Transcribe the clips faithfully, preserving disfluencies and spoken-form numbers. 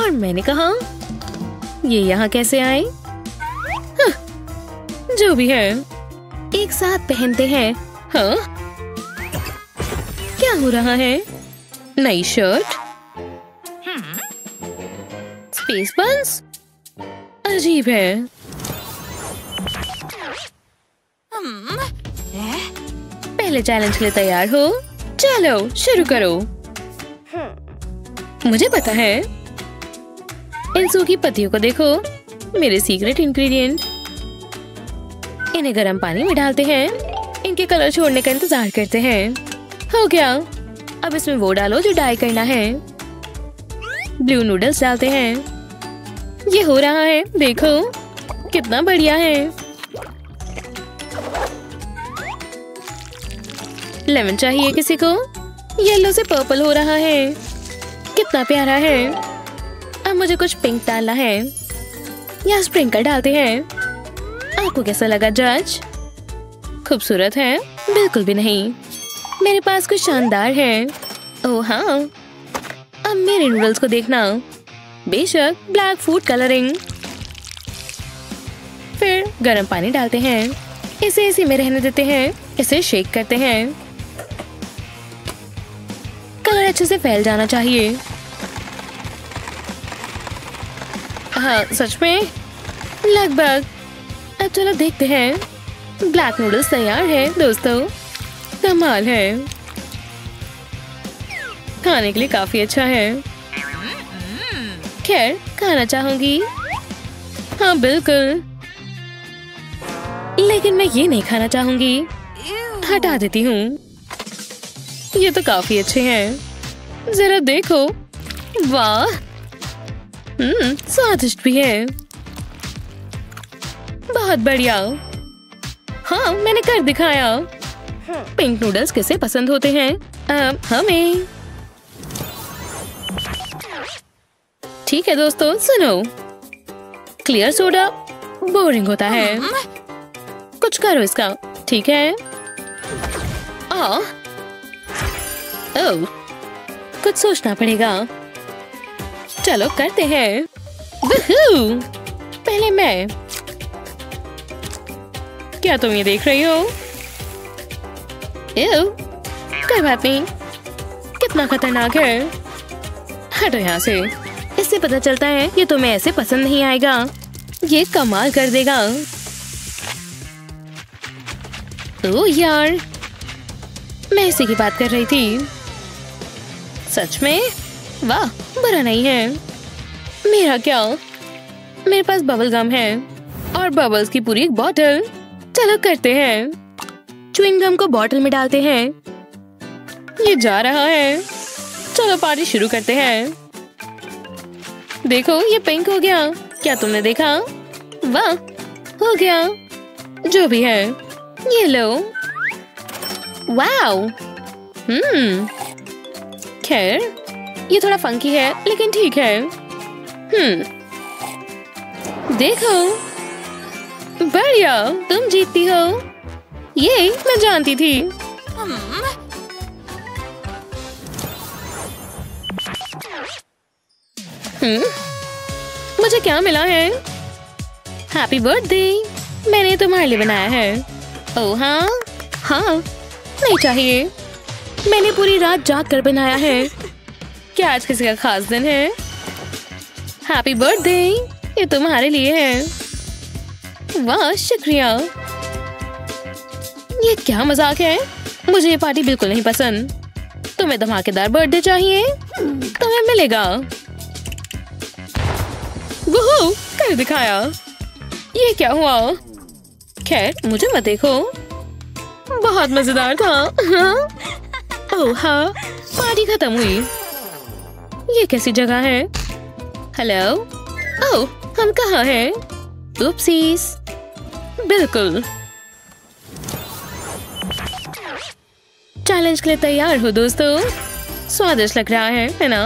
और मैंने कहा ये यहाँ कैसे आए? हाँ, जो भी है एक साथ पहनते हैं। हाँ, क्या हो रहा है? नई शर्ट, स्पेस बंस, अजीब है। पहले चैलेंज के लिए तैयार हो? चलो शुरू करो। मुझे पता है। इन सूखी पत्तियों को देखो, मेरे सीक्रेट इंग्रेडिएंट। इन्हें गर्म पानी में डालते हैं, इनके कलर छोड़ने का इंतजार करते हैं। हो गया। अब इसमें वो डालो जो डाई करना है। ब्लू नूडल्स डालते हैं। ये हो रहा है, देखो कितना बढ़िया है। लेमन चाहिए किसी को? येलो से पर्पल हो रहा है, कितना प्यारा है। अब मुझे कुछ पिंक डालना है, यहाँ स्प्रिंकल डालते हैं। आपको कैसा लगा जज? खूबसूरत है? बिल्कुल भी नहीं। मेरे पास कुछ शानदार है। ओह हाँ, अब मेरे नूडल्स को देखना। बेशक ब्लैक फूड कलरिंग। फिर गर्म पानी डालते हैं, इसे इसी में रहने देते हैं। इसे शेक करते हैं, कलर अच्छे से फैल जाना चाहिए। हाँ सच में, लगभग। अब चलो देखते हैं। ब्लैक नूडल्स तैयार है दोस्तों, कमाल है। खाने के लिए काफी अच्छा है। खैर, खाना चाहूंगी? हाँ बिल्कुल, लेकिन मैं ये नहीं खाना चाहूंगी। हटा देती हूँ। ये तो काफी अच्छे हैं। जरा देखो, वाह। हम्म, स्वादिष्ट भी है। बहुत बढ़िया। हाँ, मैंने कर दिखाया। पिंक नूडल्स किसे पसंद होते हैं? आ, हमें। ठीक है दोस्तों, सुनो, क्लियर सोडा बोरिंग होता है। कुछ करो इसका, ठीक है? आ, ओ, कुछ सोचना पड़ेगा। चलो करते हैं। पहले मैं। क्या तुम ये देख रही हो? ओ, कोई बात नहीं। कितना खतरनाक है। हटो यहाँ से। इससे पता चलता है ये तुम्हें ऐसे पसंद नहीं आएगा। ये कमाल कर देगा। ओ यार, मैं इसी की बात कर रही थी। सच में? वाह, बुरा नहीं है। मेरा क्या? मेरे पास बबल गम है और बबल्स की पूरी एक बॉटल। चलो करते हैं। च्युइंग गम को बॉटल में डालते हैं। ये जा रहा है। चलो पार्टी शुरू करते हैं। देखो, ये पिंक हो गया। क्या तुमने देखा? वाह, हो गया। जो भी है, ये लो। वाओ। हम्म, खैर ये थोड़ा फंकी है, लेकिन ठीक है। हम्म, देखो, बढ़िया। तुम जीतती हो। ये मैं जानती थी। हम्म, मुझे क्या मिला है? Happy birthday. मैंने तुम्हारे लिए बनाया है। ओह हाँ हाँ, नहीं चाहिए। मैंने पूरी रात जाग कर बनाया है। क्या आज किसी का खास दिन है? हैप्पी बर्थडे, ये तुम्हारे लिए है। वाह, शुक्रिया। ये क्या मजाक है? मुझे ये पार्टी बिल्कुल नहीं पसंद। तुम्हें धमाकेदार बर्थडे चाहिए, तुम्हें मिलेगा। वुहू, कर दिखाया। ये क्या हुआ? खैर, मुझे मत देखो। बहुत मजेदार था। हाँ? ओह हाँ, पार्टी खत्म हुई। ये कैसी जगह है? हेलो। ओह, हम कहाँ हैं? उप्सीस। बिल्कुल। चैलेंज के लिए तैयार हो दोस्तों। स्वादिष्ट लग रहा है, है ना?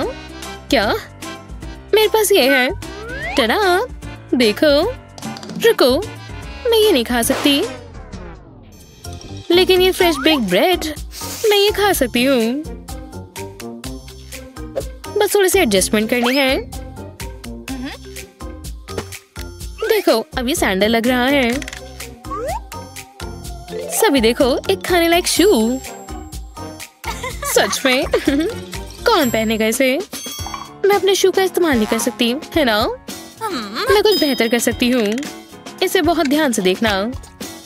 क्या मेरे पास ये है? टडा, देखो। रुको, मैं ये नहीं खा सकती, लेकिन ये फ्रेश बेक ब्रेड मैं ये खा सकती हूँ। बस थोड़ी सी एडजस्टमेंट करनी है। देखो अब ये सैंडल लग रहा है। सभी देखो एक खाने लायक शू। सच में कौन पहनेगा इसे? मैं अपने शू का इस्तेमाल नहीं कर सकती है ना? मैं कुछ बेहतर कर सकती हूँ। इसे बहुत ध्यान से देखना।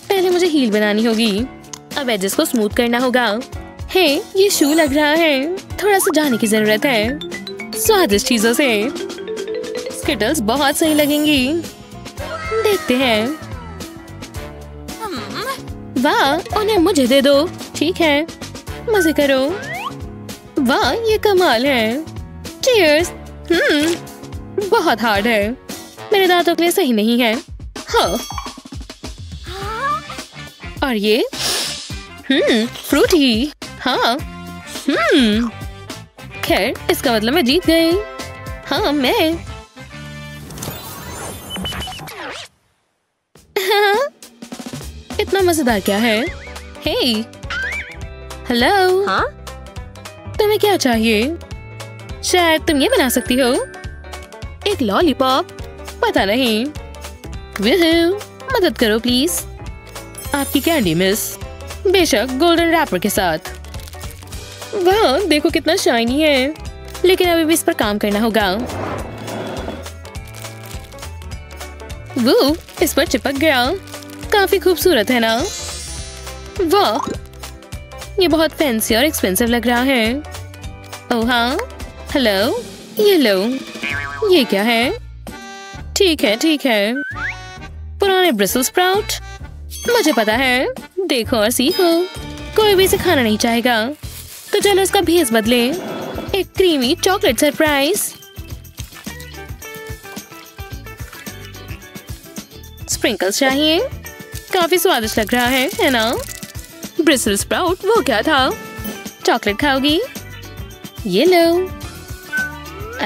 पहले मुझे हील बनानी होगी। अब एजेस को स्मूथ करना होगा। हे, ये शू लग रहा है। थोड़ा सा जाने की जरूरत है स्वादिष्ट चीजों से। स्किटल्स बहुत सही लगेंगी। देखते हैं। वाह, उन्हें मुझे दे दो। ठीक है, मजे करो। वाह, ये कमाल है। चीयर्स। हम्म, बहुत हार्ड है। मेरे दांतों के लिए सही नहीं है। हाँ। और ये हम्म फ्रूटी। हाँ हम्म खैर, इसका मतलब मैं जीत गई। हाँ मैं हाँ, इतना मजेदार क्या है? हे हेलो, हाँ तुम्हें क्या चाहिए? शायद तुम ये बना सकती हो। एक लॉलीपॉप? पता नहीं। मदद करो प्लीज। आपकी कैंडी मिस। बेशक, गोल्डन रैपर के साथ। वाह, देखो कितना शाइनी है। लेकिन अभी भी इस पर काम करना होगा। वो इस पर चिपक गया। काफी खूबसूरत है ना? वाह, ये बहुत फैंसी और एक्सपेंसिव लग रहा है। ओह हाँ, हेलो, ये लो। ये क्या है? ठीक है ठीक है, पुराने ब्रिसल स्प्राउट। मुझे पता है। देखो और सीखो। कोई भी इसे खाना नहीं चाहेगा। तो चलो इसका भेस बदले। एक क्रीमी चॉकलेट सरप्राइज। स्प्रिंकल्स चाहिए। काफी स्वादिष्ट लग रहा है है ना? ब्रिसल स्प्राउट वो क्या था? चॉकलेट खाओगी? ये लो।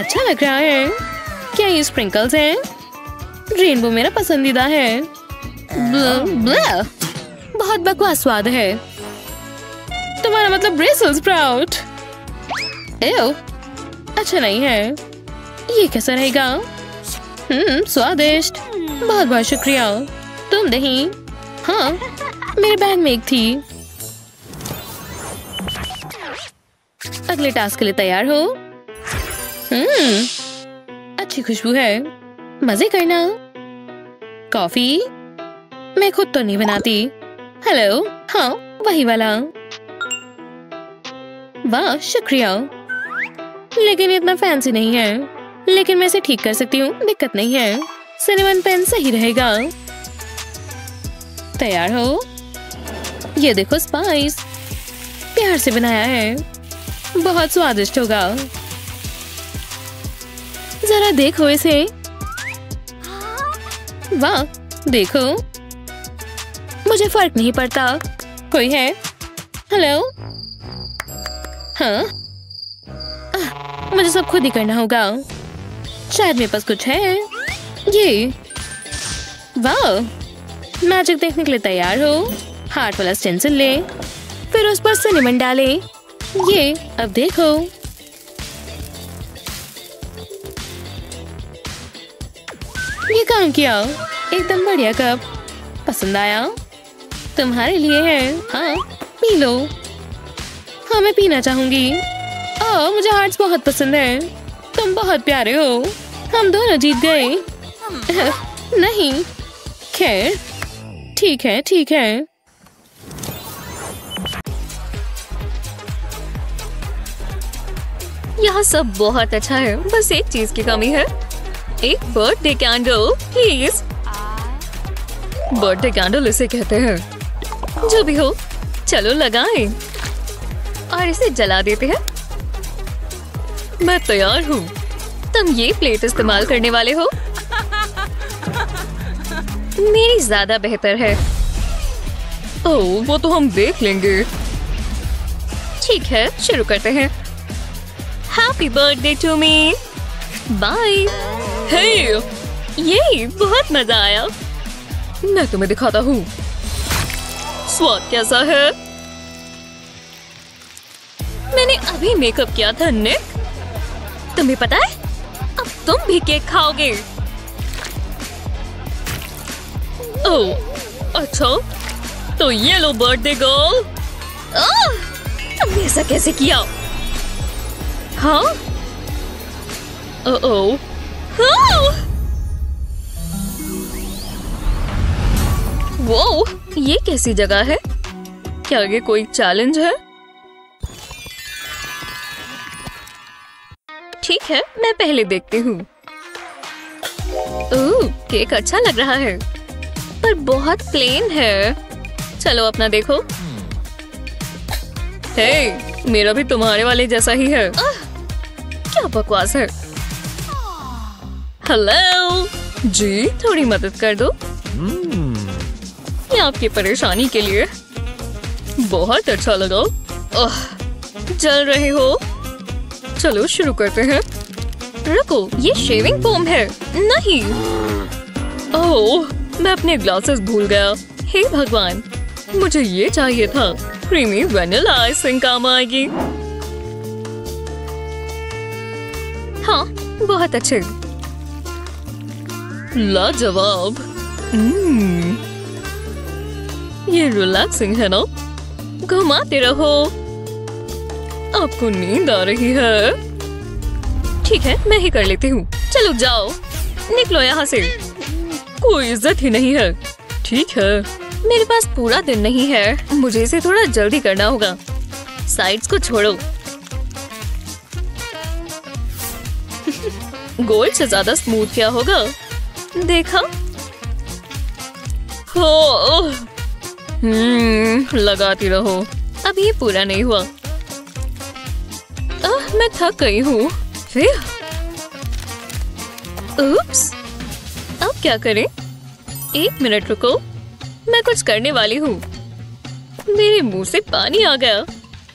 अच्छा लग रहा है। क्या ये स्प्रिंकल्स हैं? रेनबो मेरा पसंदीदा है। ब्ल, ब्ल, बहुत बकवास स्वाद है। तुम्हारा मतलब ब्रिसल स्प्राउट? एव, अच्छा नहीं है। ये कैसा रहेगा? हम्म, स्वादिष्ट। बहुत बहुत शुक्रिया। तुम दही? हाँ, मेरे बैग में एक थी। अगले टास्क के लिए तैयार हो? हम्म, अच्छी खुशबू है। मजे करना। कॉफी? मैं खुद तो नहीं बनाती। हेलो, हाँ वही वाला। वाह शुक्रिया, लेकिन इतना फैंसी नहीं है। लेकिन मैं इसे ठीक कर सकती हूँ, दिक्कत नहीं है। सिनेमन पेन सही रहेगा। तैयार हो? ये देखो स्पाइस। प्यार से बनाया है, बहुत स्वादिष्ट होगा। जरा देखो इसे। वाह देखो, मुझे फर्क नहीं पड़ता। कोई है? हेलो? हाँ, आ, मुझे सब खुद ही करना होगा। शायद मेरे पास कुछ है। ये वाह, मैजिक देखने के लिए तैयार हो। हार्ट वाला स्टेंसिल ले, फिर उस पर सिनेमन डाले। ये अब देखो। ये काम किया, एकदम बढ़िया। कप पसंद आया? तुम्हारे लिए है। हाँ पी लो। हाँ मैं पीना चाहूंगी। ओह, मुझे हार्ट्स बहुत पसंद है। तुम बहुत प्यारे हो। हम दोनों जीत गए। नहीं, खैर ठीक है ठीक है। यहाँ सब बहुत अच्छा है, बस एक चीज की कमी है। एक birthday candle please. Birthday candle इसे कहते हैं। जो भी हो, चलो लगाएं और इसे जला देते हैं। मैं तैयार हूँ। तुम ये प्लेट इस्तेमाल करने वाले हो? मेरी ज्यादा बेहतर है। ओह, वो तो हम देख लेंगे। ठीक है, शुरू करते हैं। Happy birthday to me. Bye. Hey, ये बहुत मजा आया। मैं तुम्हें दिखाता हूँ स्वाद कैसा है। मैंने अभी मेकअप किया था निक। तुम्हें पता है, अब तुम भी केक खाओगे। ओह अच्छा, तो ये लो बर्थडे गर्ल। आह, तुमने ऐसा कैसे किया? हाँ? ओह, हाँ। वो ये कैसी जगह है? क्या आगे कोई चैलेंज है? ठीक है, मैं पहले देखती हूँ। ओह, केक अच्छा लग रहा है, पर बहुत प्लेन है। चलो अपना देखो। हे, मेरा भी तुम्हारे वाले जैसा ही है। आह, क्या बकवास है। हेलो जी, थोड़ी मदद कर दो। ये आपकी परेशानी के लिए। बहुत अच्छा लगा। ओह, जल रहे हो। चलो शुरू करते हैं। रुको, ये शेविंग फोम है। नहीं। ओह, मैं अपने ग्लासेस भूल गया। हे भगवान, मुझे ये चाहिए था। क्रीमी वैनिला आइसिंग काम आएगी। हाँ, बहुत अच्छे। लाजवाब। ये रिलैक्सिंग है ना? घुमाते रहो। आपको नींद आ रही है? ठीक है, मैं ही कर लेती हूँ। चलो जाओ, निकलो यहाँ से। कोई इज्जत ही नहीं है। ठीक है, मेरे पास पूरा दिन नहीं है। मुझे इसे थोड़ा जल्दी करना होगा। साइड्स को छोड़ो। गोल्ड से ज्यादा स्मूथ क्या होगा? देखा? हो, हम्म, लगाती रहो। अब ये पूरा नहीं हुआ। आह, मैं थक गई हूँ। फिर उप्स, अब क्या करें? एक मिनट रुको, मैं कुछ करने वाली हूँ। मेरे मुंह से पानी आ गया।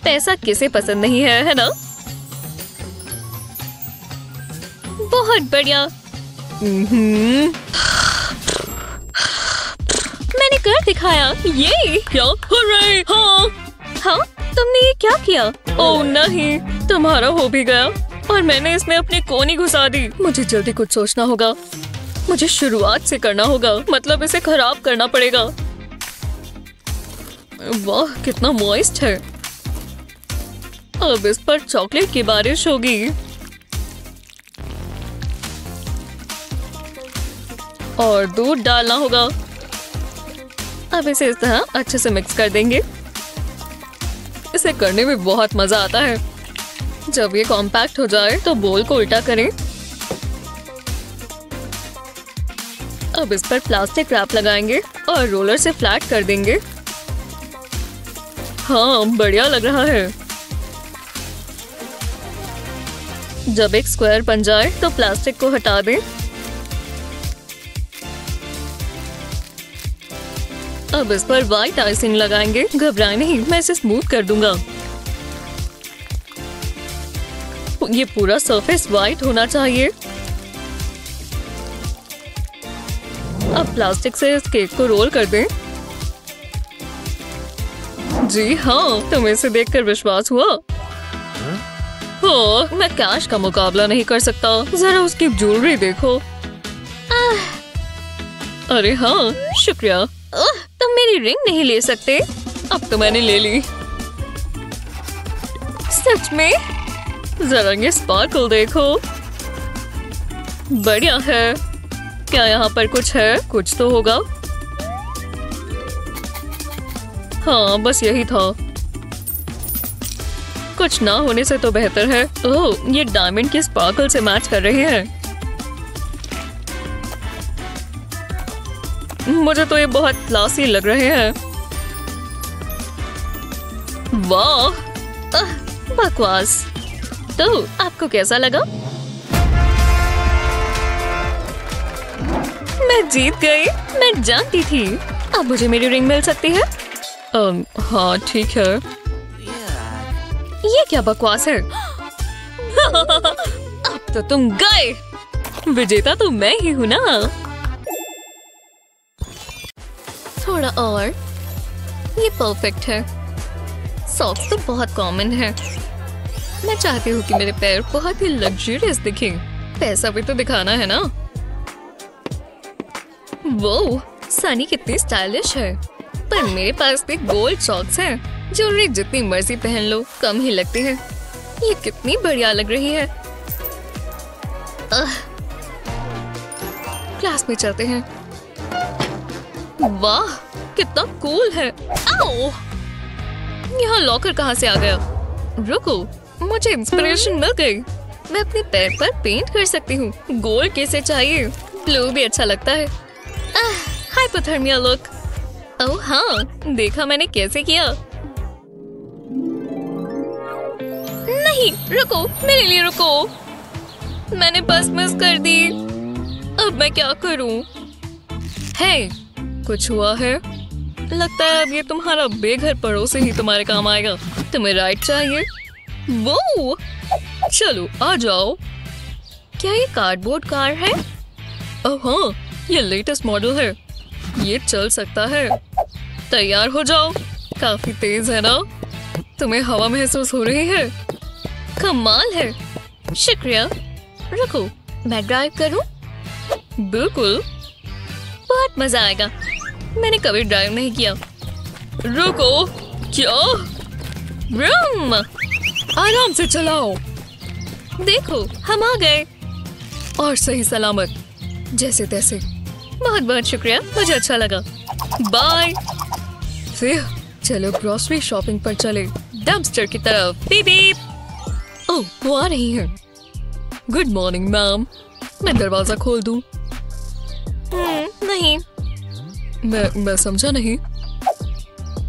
पैसा किसे पसंद नहीं है, है ना? बहुत बढ़िया। मैंने कर दिखाया। ये क्या? हुर्रे! हाँ हाँ, तुमने ये क्या किया? ओह नहीं, तुम्हारा हो भी गया और मैंने इसमें अपनी कोनी घुसा दी। मुझे जल्दी कुछ सोचना होगा। मुझे शुरुआत से करना होगा, मतलब इसे खराब करना पड़ेगा। वाह, कितना मॉइस्ट है। अब इस पर चॉकलेट की बारिश होगी। और दूध डालना होगा। अब इसे इस तरह अच्छे से मिक्स कर देंगे। इसे करने में बहुत मजा आता है। जब ये कॉम्पैक्ट हो जाए तो बोल को उल्टा करें। अब इस पर प्लास्टिक रैप लगाएंगे और रोलर से फ्लैट कर देंगे। हाँ, बढ़िया लग रहा है। जब एक स्क्वायर बन जाए तो प्लास्टिक को हटा दें। अब इस पर व्हाइट आइसिंग लगाएंगे। घबराए नहीं, मैं इसे स्मूथ कर दूंगा। ये पूरा सरफेस व्हाइट होना चाहिए। अब प्लास्टिक से इस केक को रोल कर दें। जी हाँ, तुम्हें इसे देखकर विश्वास हुआ? हो, मैं कैश का मुकाबला नहीं कर सकता। जरा उसकी ज्वेलरी देखो। अरे हाँ, शुक्रिया। ओह, तुम मेरी रिंग नहीं ले सकते? अब तो मैंने ले ली। सच में? जरा ये स्पार्कल देखो। बढ़िया है। क्या यहाँ पर कुछ है? कुछ तो होगा। हाँ, बस यही था। कुछ ना होने से तो बेहतर है। ओह, ये डायमंड के स्पार्कल से मैच कर रही है। मुझे तो ये बहुत क्लासी लग रहे हैं। वाह, बकवास। तो आपको कैसा लगा? मैं जीत गई। मैं जानती थी। अब मुझे मेरी रिंग मिल सकती है? अम, हाँ, ठीक है। ये क्या बकवास है? अब तो तुम गए। विजेता तो मैं ही हूँ ना। थोड़ा और। ये परफेक्ट है। सॉक्स तो बहुत कॉमन है। मैं चाहती हूँ कि मेरे पैर बहुत ही लग्जरियस दिखें। पैसा भी तो दिखाना है ना। वो सनी कितनी स्टाइलिश है, पर मेरे पास भी गोल्ड सॉक्स हैं। ज्वेलरी जितनी मर्जी पहन लो कम ही लगती है। ये कितनी बढ़िया लग रही है। क्लास में चलते हैं। वाह कितना कूल है। आओ, यहाँ लॉकर कहाँ से आ गया? रुको, मुझे इंस्पिरेशन मिल गई। मैं अपने पैर पर पेंट कर सकती हूँ। गोल्ड कैसे चाहिए, ब्लू भी अच्छा लगता है। Hypothermia look. ओह हाँ, देखा मैंने कैसे किया। नहीं रुको, मेरे लिए रुको। मैंने बस मिस कर दी। अब मैं क्या करूँ? हे, कुछ हुआ है? लगता है अब ये तुम्हारा बेघर पड़ोसी ही तुम्हारे काम आएगा। तुम्हें राइट चाहिए? वो चलो आ जाओ। क्या ये कार्डबोर्ड कार है? ओह हाँ, ये लेटेस्ट मॉडल है। ये चल सकता है। तैयार हो जाओ। काफी तेज है ना? तुम्हें हवा महसूस हो रही है? कमाल है, शुक्रिया। रुको, मैं ड्राइव करूं? बिल्कुल, बहुत मजा आएगा। मैंने कभी ड्राइव नहीं किया। रुको, क्या? ब्रूम, आराम से चलाओ। देखो हम आ गए, और सही सलामत, जैसे तैसे। बहुत बहुत शुक्रिया, मुझे अच्छा लगा। बाय। फिर चलो ग्रोसरी शॉपिंग पर चले। डम्पस्टर की तरफ। Beep beep. ओह, वो आ रही है। गुड मॉर्निंग मैम, मैं दरवाजा खोल दूं? नहीं, मैं मैं समझा नहीं।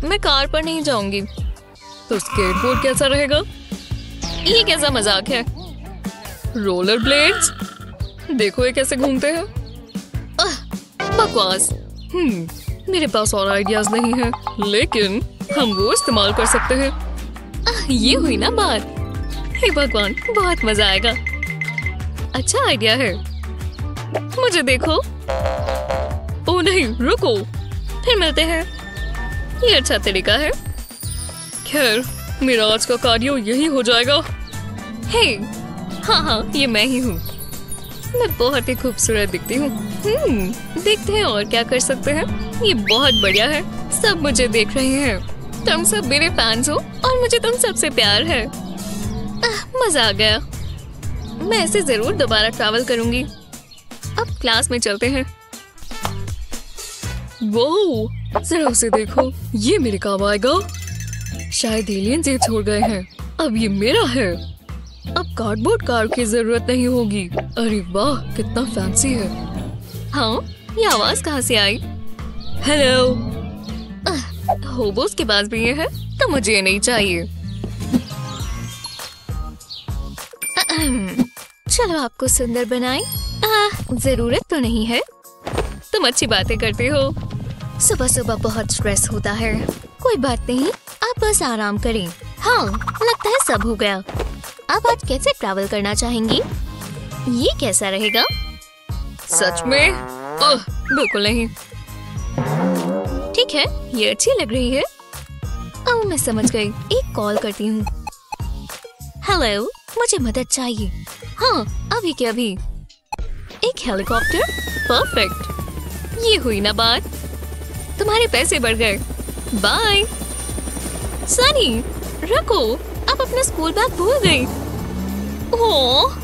मैं कार पर नहीं जाऊंगी। तो स्केटबोर्ड कैसा रहेगा? ये कैसा मजाक है? Roller blades? देखो ये कैसे घूमते हैं। आह, बकवास। हम्म, मेरे पास और आइडियाज नहीं है, लेकिन हम वो इस्तेमाल कर सकते हैं। आह, ये हुई ना बात। हे भगवान, बहुत मजा आएगा। अच्छा आइडिया है। मुझे देखो। ओ नहीं, रुको, फिर मिलते हैं। ये अच्छा तरीका है। खैर, मेरा आज का कार्डियो यही हो जाएगा। हे, हाँ हाँ, ये मैं ही हूँ। मैं बहुत ही खूबसूरत दिखती हूँ। हम्म, देखते हैं और क्या कर सकते हैं। ये बहुत बढ़िया है। सब मुझे देख रहे हैं। तुम सब मेरे फैंस हो और मुझे तुम सबसे प्यार है। आह, मजा आ गया। मैं ऐसे जरूर दोबारा ट्रैवल करूंगी। अब क्लास में चलते हैं। वो जरा उसे देखो, ये मेरे काम आएगा। शायद एलियंस ये छोड़ गए हैं। अब ये मेरा है। अब कार्डबोर्ड कार की जरूरत नहीं होगी। अरे वाह, कितना फैंसी है। हाँ, ये आवाज कहाँ से आई? हेलो, होबोस के पास भी ये है, तो मुझे ये नहीं चाहिए। चलो आपको सुंदर बनाएं। जरूरत तो नहीं है। तुम अच्छी बातें करते हो। सुबह सुबह बहुत स्ट्रेस होता है। कोई बात नहीं, आप बस आराम करें। हाँ, लगता है सब हो गया। आप आज कैसे ट्रैवल करना चाहेंगी? ये कैसा रहेगा? सच में? ओह, बिल्कुल नहीं। ठीक है, ये अच्छी लग रही है। ओह, मैं समझ गई। एक कॉल करती हूँ। हेलो, मुझे मदद चाहिए। हाँ, अभी के अभी। एक हेलीकॉप्टर? परफेक्ट। ये हुई ना बात। तुम्हारे पैसे बढ़ गए। बाय। सनी, रखो, आप अपना स्कूल बैग भूल गई। ओह,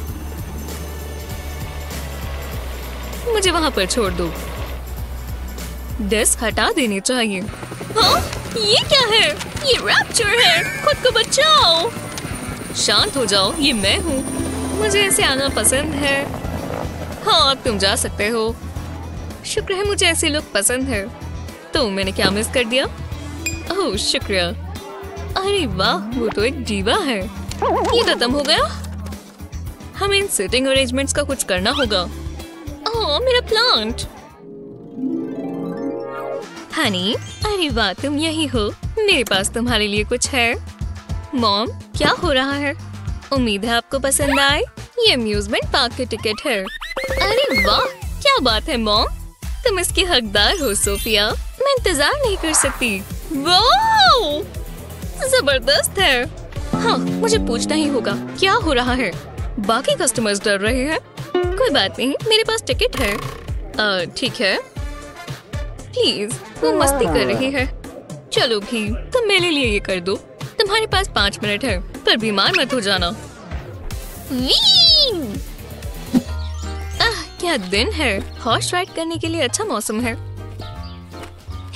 मुझे वहाँ पर छोड़ दो। डेस्क हटा देने चाहिए। हाँ, ये क्या है? ये रैप्चर है। खुद को बचाओ। शांत हो जाओ, ये मैं हूँ। मुझे ऐसे आना पसंद है। हाँ, अब तुम जा सकते हो। शुक्र है मुझे ऐसे लोग पसंद है। तो मैंने क्या मिस कर दिया? ओह, शुक्रिया। अरे वाह, वो तो एक जीवा है। ये खत्म हो गया। हमें इन सिटिंग अरेंजमेंट्स का कुछ करना होगा। ओह, मेरा प्लांट। हनी, अरे वाह, तुम यही हो। मेरे पास तुम्हारे लिए कुछ है। मॉम, क्या हो रहा है? उम्मीद है आपको पसंद आए। ये अम्यूजमेंट पार्क की टिकट है। अरे वाह, क्या बात है मॉम, तुम इसकी हकदार हो। सोफिया, मैं इंतजार नहीं कर सकती। वाह, जबरदस्त है। हाँ, मुझे पूछना ही होगा। क्या हो रहा है? बाकी कस्टमर्स डर रहे हैं। कोई बात नहीं, मेरे पास टिकट है। ठीक है, प्लीज, वो मस्ती कर रही है। चलो भी, तुम मेरे लिए ये कर दो। तुम्हारे पास पाँच मिनट है, पर बीमार मत हो जाना। आह, क्या दिन है। हॉर्स राइड करने के लिए अच्छा मौसम है।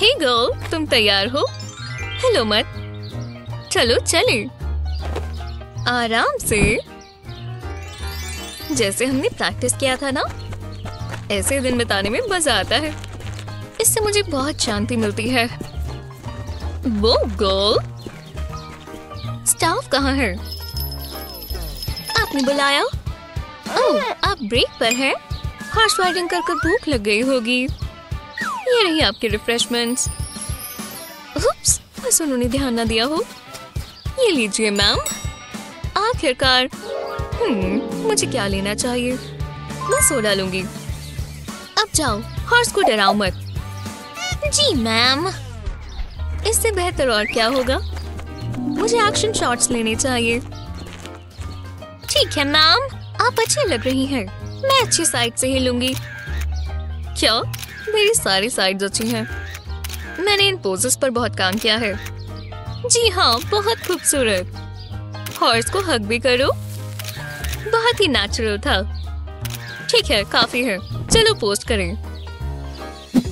हे गर्ल, तुम तैयार हो? हेलो मत, चलो चले आराम से, जैसे हमने प्रैक्टिस किया था ना। ऐसे दिन बिताने में मजा आता है, इससे मुझे बहुत शांति मिलती है। वो गर्ल, स्टाफ कहाँ है? आपने बुलाया? ओह, आप ब्रेक पर हैं। हॉर्स राइडिंग करके भूख लग गई होगी। ये रही आपके रिफ्रेशमेंट्स। उप्स, बस उन्होंने ध्यान ना दिया हो। ये लीजिए मैम। आखिरकार, हम्म, मुझे क्या लेना चाहिए? मैं सोडा लूंगी। अब जाओ, हॉर्स को डराओ मत। जी मैम। इससे बेहतर और क्या होगा? मुझे एक्शन शॉट्स लेने चाहिए। ठीक है मैम, आप अच्छे लग रही हैं। मैं अच्छी साइड से ही लूंगी। क्या? मेरी सारी साइड्स अच्छी हैं। मैंने इन पोजेस पर बहुत काम किया है। जी हाँ, बहुत खूबसूरत। हॉर्स को हग भी करो। बहुत ही नेचुरल था। ठीक है, काफी है, चलो पोस्ट करें।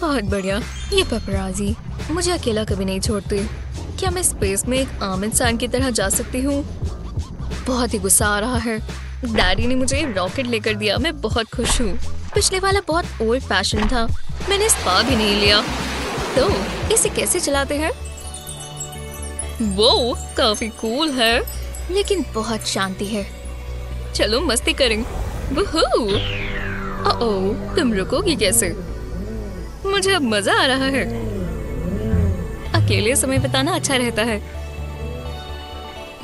बहुत बढ़िया। ये पपराजी मुझे अकेला कभी नहीं छोड़ती। क्या मैं स्पेस में एक आम इंसान की तरह जा सकती हूँ? बहुत ही गुस्सा आ रहा है। डैडी ने मुझे रॉकेट लेकर दिया। मैं बहुत खुश हूँ। पिछले वाला बहुत ओल्ड फैशन था, मैंने स्पा भी नहीं लिया। तो इसे कैसे चलाते हैं? वो काफी कूल है, लेकिन बहुत शांति है। चलो मस्ती करें। ओह, तुम रुकोगी कैसे? मुझे अब मजा आ रहा है। अकेले समय बिताना अच्छा रहता है।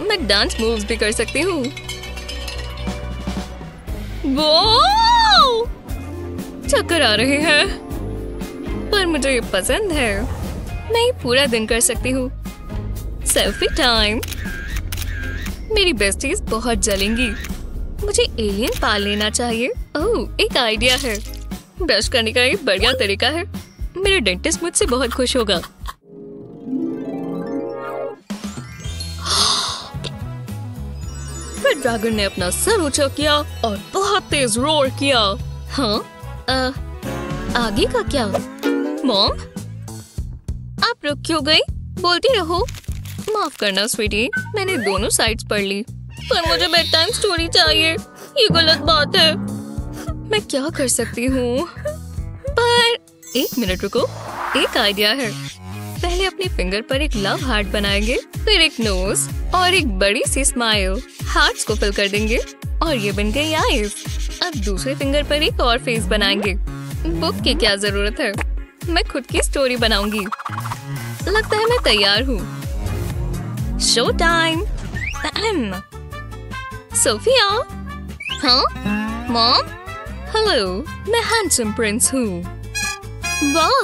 मैं डांस मूव्स भी कर सकती हूँ। वो चक्कर आ रहे हैं, पर मुझे ये पसंद है। मैं ये पूरा दिन कर सकती हूँ। Selfie time. मेरी बेस्टीज बहुत जलेंगी। मुझे एलियन पाल लेना चाहिए। ओह, एक आइडिया है। ब्रश करने का एक बढ़िया तरीका है। मेरे डेंटिस्ट मुझसे बहुत खुश होगा। फिर ड्रैगन ने अपना सर ऊंचा किया और बहुत तेज रोर किया। हाँ, आ, आगे का क्या? मॉम, आप रुक क्यों गई? बोलती रहो। माफ करना स्वीटी, मैंने दोनों साइड्स पढ़ ली, पर मुझे बेड टाइम स्टोरी चाहिए। ये गलत बात है। मैं क्या कर सकती हूँ? पर एक मिनट रुको, एक आइडिया है। पहले अपने फिंगर पर एक लव हार्ट बनाएंगे, फिर एक नोज और एक बड़ी सी स्माइल। हार्ट्स को फिल कर देंगे और ये बन गई आईज। अब दूसरे फिंगर पर एक और फेस बनाएंगे। बुक की क्या जरूरत है? मैं खुद की स्टोरी बनाऊंगी। लगता है मैं तैयार हूँ। Show time. सोफिया। हाँ मॉम। हेलो, मैं हैंडसम प्रिंस हूँ। वाह,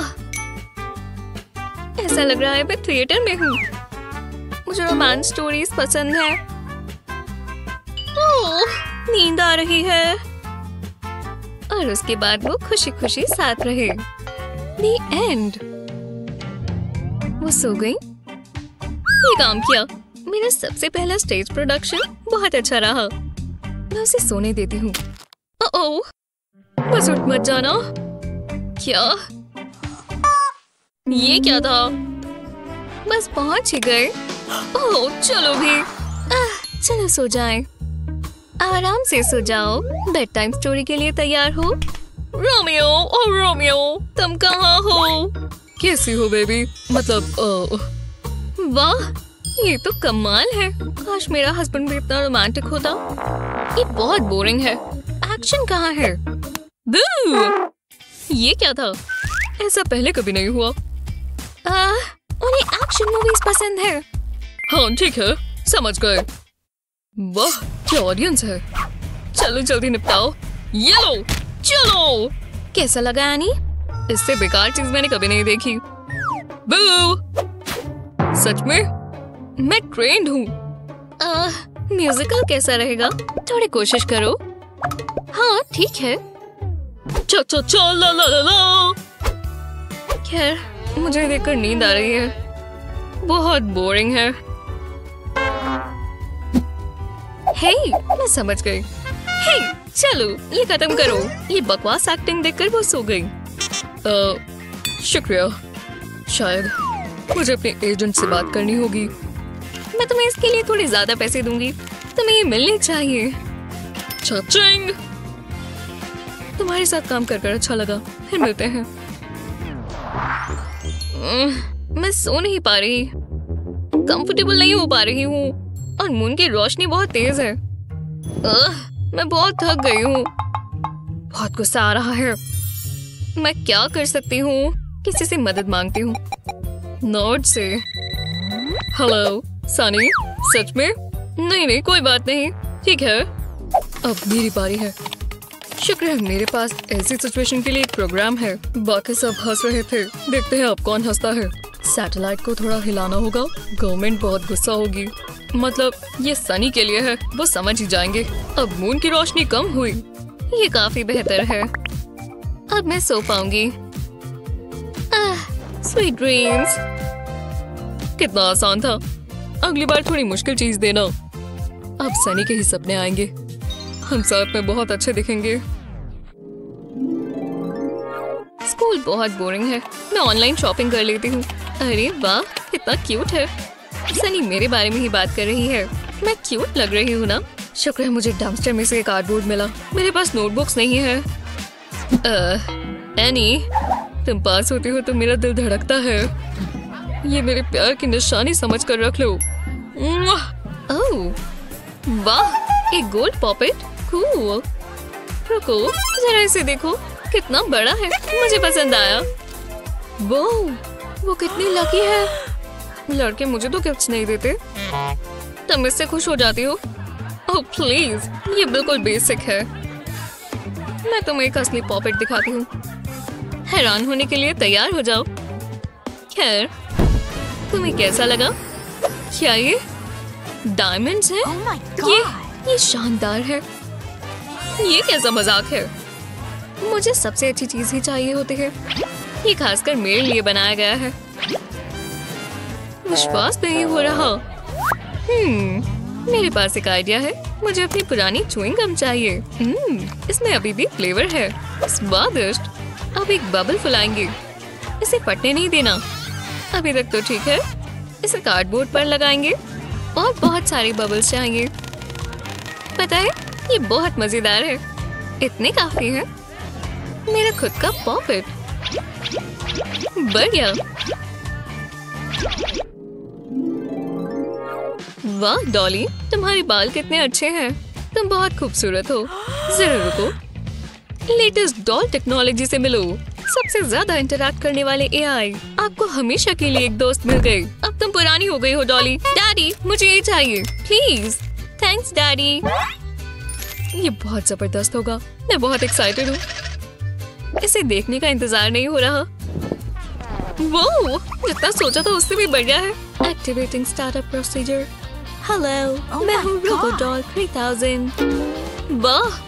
ऐसा लग रहा है मैं थिएटर में हूँ। मुझे रोमांस स्टोरीज पसंद है। ओह, नींद आ रही है। और उसके बाद वो खुशी खुशी साथ रहे। The end। वो सो गई। ये काम किया। मेरा सबसे पहला स्टेज प्रोडक्शन बहुत अच्छा रहा। मैं उसे सोने देती हूँ। ओह, बस उठ मत जाना। क्या? ये क्या था? बस पहुँच ही गए। ओह, चलो भी। आह, चलो सो जाएं। आराम से सो जाओ। बेड टाइम स्टोरी के लिए तैयार हो? रोमियो, ओ रोमियो, तुम कहाँ हो? कैसी हो बेबी? मतलब, वाह, ये तो कमाल है। काश मेरा हस्बैंड भी इतना रोमांटिक होता। ये बहुत बोरिंग है। एक्शन कहाँ है? बू! ये क्या था? ऐसा पहले कभी नहीं हुआ। आ, उन्हें एक्शन मूवीज पसंद है। हाँ ठीक है, समझ गए। वाह, क्या ऑडियंस है। चलो जल्दी निपटाओ। ये लो, चलो। कैसा लगा एनी? इससे बेकार चीज मैंने कभी नहीं देखी। बू! सच में? मैं ट्रेंड हूँ। आह, म्यूजिकल कैसा रहेगा? थोड़ी कोशिश करो। हाँ ठीक है। चो चो चो ला ला ला। खैर, मुझे देखकर नींद आ रही है। बहुत बोरिंग है। हे, मैं समझ गई। हे, चलो ये खत्म करो। ये बकवास एक्टिंग देखकर वो सो गई। अ, शुक्रिया। शायद मुझे अपने एजेंट से बात करनी होगी। मैं तुम्हें इसके लिए थोड़े ज्यादा पैसे दूंगी। तुम्हें ये मिलने चाहिए। चाचिंग, तुम्हारे साथ काम कर कर अच्छा लगा। फिर मिलते हैं। मैं सो नहीं पा रही, कंफर्टेबल नहीं हो पा रही हूँ और मून की रोशनी बहुत तेज है। मैं बहुत थक गई हूँ। बहुत गुस्सा आ रहा है। मैं क्या कर सकती हूँ? किसी से मदद मांगती हूँ। नॉर्ड से। हेलो सानी, सच में? नहीं नहीं कोई बात नहीं, ठीक है। अब मेरी बारी है। शुक्र है मेरे पास ऐसी सिचुएशन के लिए एक प्रोग्राम है। बाकी सब हंस रहे थे। देखते हैं अब कौन हंसता है। सैटेलाइट को थोड़ा हिलाना होगा। गवर्नमेंट बहुत गुस्सा होगी। मतलब ये सनी के लिए है, वो समझ ही जाएंगे। अब मून की रोशनी कम हुई, ये काफी बेहतर है। अब मैं सो पाऊंगी। आह, स्वीट ड्रीम्स। कितना आसान था। अगली बार थोड़ी मुश्किल चीज देना। अब सनी के ही सपने आएंगे। हम साथ में बहुत अच्छे दिखेंगे। स्कूल बहुत बोरिंग है। मैं ऑनलाइन शॉपिंग कर लेती हूँ। अरे वाह, कितना क्यूट है। सनी मेरे बारे में ही बात कर रही है। मैं क्यूट लग रही हूँ ना? शुक्र है मुझे डम्पस्टर में से कार्डबोर्ड मिला। मेरे पास नोटबुक्स नहीं है। एनी, तुम पास होते हो तो मेरा दिल धड़कता है। ये मेरे प्यार की निशानी समझकर रख लो। ओह वाह, एक गोल्ड पॉपेट। कूल। रुको जरा, इसे देखो कितना बड़ा है। मुझे पसंद आया। वो वो कितनी लकी है। लड़के मुझे तो गिफ्ट्स नहीं देते। तुम इससे खुश हो जाती हो। ओह प्लीज, ये बिल्कुल बेसिक है। मैं तुम्हें एक असली पॉपेट दिखाती हूँ। हैरान होने के लिए तैयार हो जाओ। खैर, तुम्हें कैसा लगा? क्या ये डायमंड्स हैं? oh ये ये शानदार है। ये कैसा मजाक है? मुझे सबसे अच्छी चीज ही चाहिए होती है। ये खासकर मेरे लिए बनाया गया है। विश्वास नहीं हो रहा। हम्म मेरे पास एक आइडिया है। मुझे अपनी पुरानी चुइंग गम चाहिए। हम्म, इसमें अभी भी फ्लेवर है। स्वादिष्ट। अब एक बबल फुलाएंगे। इसे फटने नहीं देना। अभी तक तो ठीक है। इसे कार्डबोर्ड पर लगाएंगे और बहुत सारे बबल्स चाहिए। पता है, ये बहुत मजेदार है। इतने काफी है। मेरा खुद का पॉपेट। बढ़िया। वाह डॉली, तुम्हारे बाल कितने अच्छे हैं। तुम बहुत खूबसूरत हो। जरा रुको, लेटेस्ट डॉल टेक्नोलॉजी से मिलो। सबसे ज्यादा इंटरैक्ट करने वाले एआई। आपको हमेशा के लिए एक दोस्त मिल गई। अब तुम पुरानी हो गई हो डॉली। डैडी, मुझे ये चाहिए प्लीज। Thanks daddy. ये बहुत जबरदस्त होगा। मैं बहुत एक्साइटेड हूँ। इसे देखने का इंतजार नहीं हो रहा। वो जितना सोचा था उससे भी बढ़िया है। Activating startup procedure. हेलो, मैं हूँ रोबोडॉल तीन हज़ार। वाह,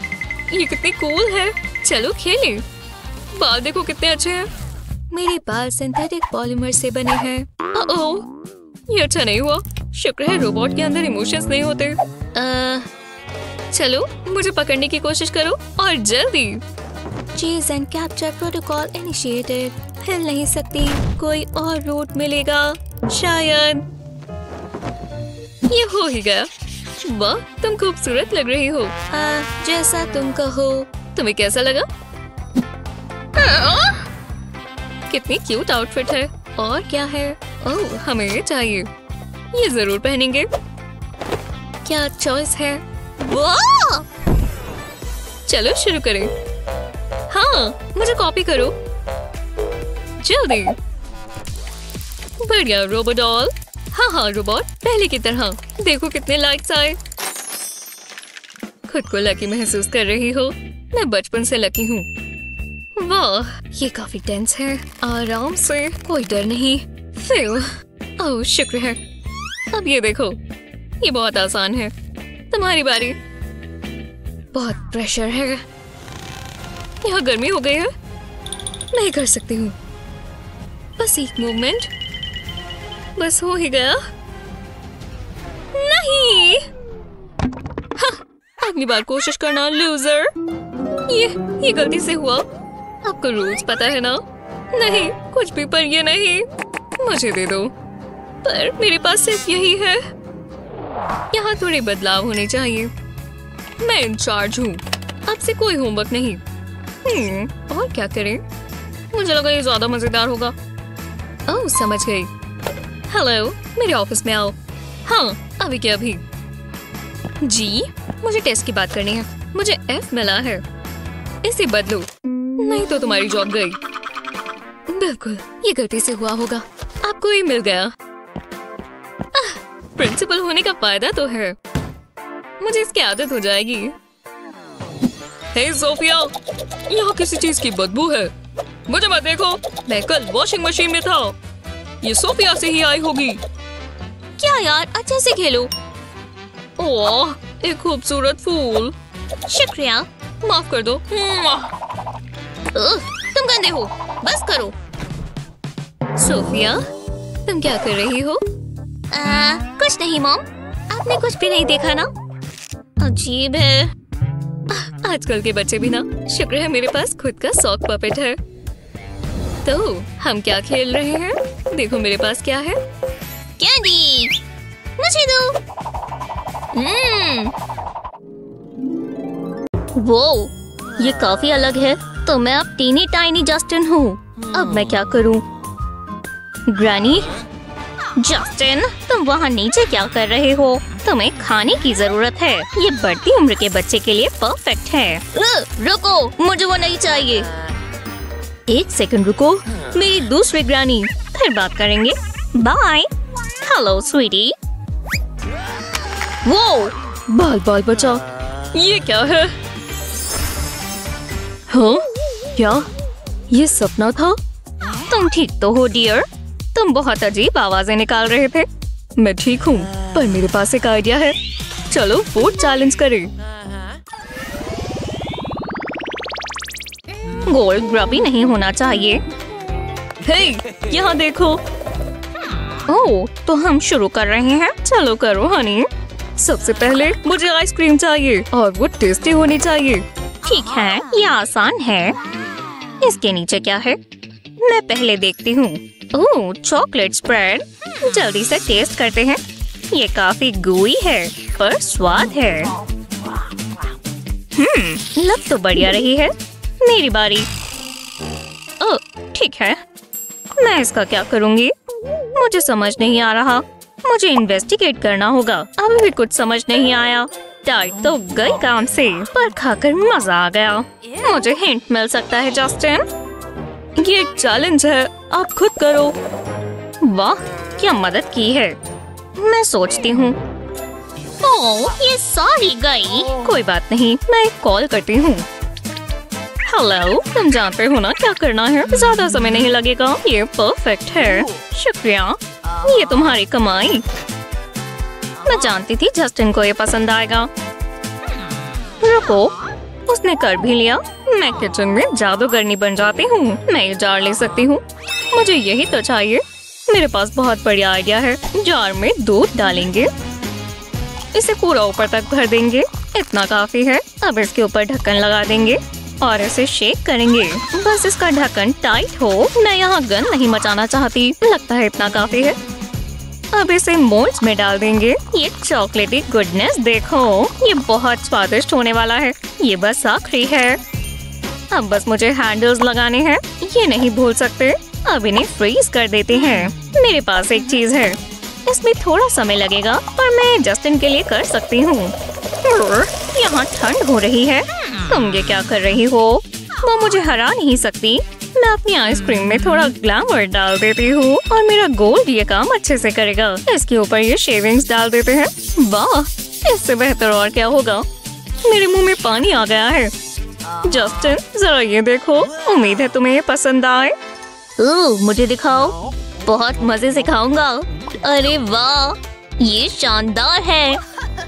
ये कितने कूल है। चलो खेलें। बाल देखो कितने अच्छे हैं। मेरे बाल सिंथेटिक पॉलीमर से बने हैं। ओह, ये अच्छा नहीं हुआ। शुक्र है रोबोट के अंदर इमोशंस नहीं होते। आ, चलो मुझे पकड़ने की कोशिश करो और जल्दी। चीज एंड कैप्चर प्रोटोकॉल इनिशिएटेड। हिल नहीं सकती। कोई और रूट मिलेगा शायद। ये हो ही गया। वाह, तुम खूबसूरत लग रही हो। आ, जैसा तुम कहो। तुम्हें कैसा लगा? आ, कितनी क्यूट आउटफिट है। और क्या है? ओह, हमें ये चाहिए। ये जरूर पहनेंगे। क्या चॉइस है। वाह, चलो शुरू करें। हाँ, मुझे कॉपी करो जल्दी। बढ़िया रोबोडॉल। हाँ हाँ रोबोट, पहले की तरह। देखो कितने लाइक्स आए। खुद को लकी महसूस कर रही हो। मैं बचपन से लकी हूँ। वाह, ये काफी टेंस है। आराम से, कोई डर नहीं। ओह शुक्र है। अब ये देखो, ये बहुत आसान है। तुम्हारी बारी। बहुत प्रेशर है। यहाँ गर्मी हो गई है। मैं कर सकती हूँ। बस एक मूवमेंट, बस हो ही गया। नहीं, अगली बार कोशिश करना लूजर। ये ये गलती से हुआ, आपको रूल्स पता है ना। नहीं कुछ भी, पर ये नहीं, मुझे दे दो। पर मेरे पास सिर्फ यही है। यहाँ थोड़े बदलाव होने चाहिए। मैं इंचार्ज हूँ, आपसे कोई होमवर्क नहीं। हम्म, और क्या करें? मुझे लगा ये ज्यादा मजेदार होगा। ओह समझ गई। हेलो, मेरे ऑफिस में आओ। हाँ अभी क्या अभी। जी मुझे टेस्ट की बात करनी है। मुझे एफ मिला है, इसे बदलो नहीं तो तुम्हारी जॉब गई। बिल्कुल ये गलती से हुआ होगा, आपको ये मिल गया। आह, प्रिंसिपल होने का फायदा तो है, मुझे इसकी आदत हो जाएगी। हे सोफिया, यहाँ किसी चीज की बदबू है। मुझे मत देखो, मैं कल वॉशिंग मशीन में था। ये सोफिया से ही आई होगी। क्या यार, अच्छे से खेलो। ओह एक खूबसूरत फूल। शुक्रिया, माफ कर दो। तुम गंदे हो, बस करो। सोफिया तुम क्या कर रही हो? आ, कुछ नहीं मॉम, आपने कुछ भी नहीं देखा ना। अजीब है आजकल के बच्चे भी ना। शुक्र है मेरे पास खुद का सॉक पपेट है। तो हम क्या खेल रहे हैं? देखो मेरे पास क्या है। कैंडी मुझे दो। हम्म, वो ये काफी अलग है। तो मैं अब टीनी टाइनी जस्टिन हूँ। अब मैं क्या करूँ? ग्रैनी, जस्टिन तुम वहाँ नीचे क्या कर रहे हो? तुम्हें खाने की जरूरत है। ये बढ़ती उम्र के बच्चे के लिए परफेक्ट है। रुको, मुझे वो नहीं चाहिए। एक सेकंड रुको, मेरी दूसरी ग्रैनी, फिर बात करेंगे। बाय। Hello sweetie. वो बाल बाल बचा। ये क्या है? हाँ क्या ये सपना था? तुम ठीक तो हो डियर? तुम बहुत अजीब आवाजें निकाल रहे थे। मैं ठीक हूँ, पर मेरे पास एक आइडिया है। चलो फूड चैलेंज करें। गोल ग्रबी नहीं होना चाहिए। हे, यहाँ देखो। ओह, तो हम शुरू कर रहे हैं। चलो करो हनी। सबसे पहले मुझे आइसक्रीम चाहिए और वो टेस्टी होनी चाहिए। ठीक है, ये आसान है। इसके नीचे क्या है? मैं पहले देखती हूँ। Oh, chocolate spread. जल्दी से टेस्ट करते हैं। ये काफी गूई है पर स्वाद है। हम्म, लग तो बढ़िया रही है। मेरी बारी। ओह ठीक है, मैं इसका क्या करूँगी? मुझे समझ नहीं आ रहा। मुझे इन्वेस्टिगेट करना होगा। अभी भी कुछ समझ नहीं आया। डाइट तो गई काम से, पर खाकर मजा आ गया। मुझे हिंट मिल सकता है जस्टिन? ये एक चैलेंज है, आप खुद करो। वाह क्या मदद की है। मैं सोचती हूँ। ओह ये सारी गई। कोई बात नहीं, मैं एक कॉल करती हूँ। हेलो, तुम जानते हो ना क्या करना है। ज्यादा समय नहीं लगेगा। ये परफेक्ट है। शुक्रिया, ये तुम्हारी कमाई। मैं जानती थी जस्टिन को ये पसंद आएगा। रुको, उसने कर भी लिया। मैं किचन में जादूगरनी बन जाती हूँ। मैं ये जार ले सकती हूँ, मुझे यही तो चाहिए। मेरे पास बहुत बढ़िया आइडिया है। जार में दूध डालेंगे, इसे पूरा ऊपर तक भर देंगे। इतना काफी है। अब इसके ऊपर ढक्कन लगा देंगे और इसे शेक करेंगे। बस इसका ढक्कन टाइट हो। मैं यहाँ गंद नहीं मचाना चाहती। लगता है इतना काफी है। अब इसे मोल्ड में डाल देंगे। ये चॉकलेटी गुडनेस देखो, ये बहुत स्वादिष्ट होने वाला है। ये बस आखिरी है। अब बस मुझे हैंडल्स लगाने हैं। ये नहीं भूल सकते। अब इन्हें फ्रीज कर देते हैं। मेरे पास एक चीज है, इसमें थोड़ा समय लगेगा पर मैं जस्टिन के लिए कर सकती हूँ। यहाँ ठंड हो रही है। तुम ये क्या कर रही हो? वो मुझे हरा नहीं सकती। मैं अपनी आइसक्रीम में थोड़ा ग्लैमर डाल देती हूँ और मेरा गोल्ड ये काम अच्छे से करेगा। इसके ऊपर ये शेविंग्स डाल देते हैं। वाह, इससे बेहतर और क्या होगा। मेरे मुँह में पानी आ गया है। जस्टिन जरा ये देखो, उम्मीद है तुम्हें ये पसंद आए। ओ, मुझे दिखाओ, बहुत मजे से खाऊंगा। अरे वाह, ये शानदार है।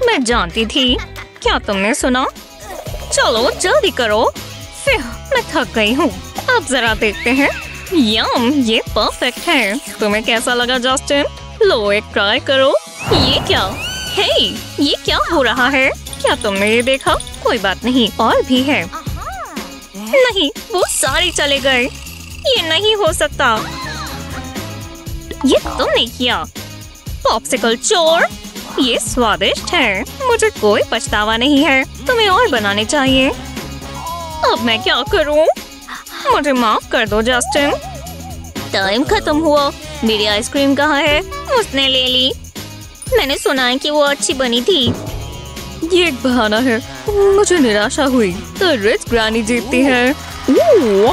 मैं जानती थी। क्या तुमने सुना? चलो जल्दी करो, फिर मैं थक गई हूँ। अब जरा देखते हैं यम, ये परफेक्ट है। तुम्हें कैसा लगा जस्टिन? लो एक ट्राई करो। ये क्या? हे, ये क्या हो रहा है? क्या तुमने ये देखा? कोई बात नहीं, और भी है। नहीं, वो सारे चले गए। ये नहीं हो सकता। ये तुमने किया। पॉप्सिकल चोर। ये स्वादिष्ट है। मुझे कोई पछतावा नहीं है। तुम्हें और बनाने चाहिए। अब मैं क्या करूं? मुझे माफ कर दो जस्टिन। टाइम खत्म हुआ। मेरी आइसक्रीम कहाँ है? उसने ले ली। मैंने सुना है कि वो अच्छी बनी थी। ये एक बहाना है। मुझे निराशा हुई। तो रिच ग्रानी जीतती है। ओह,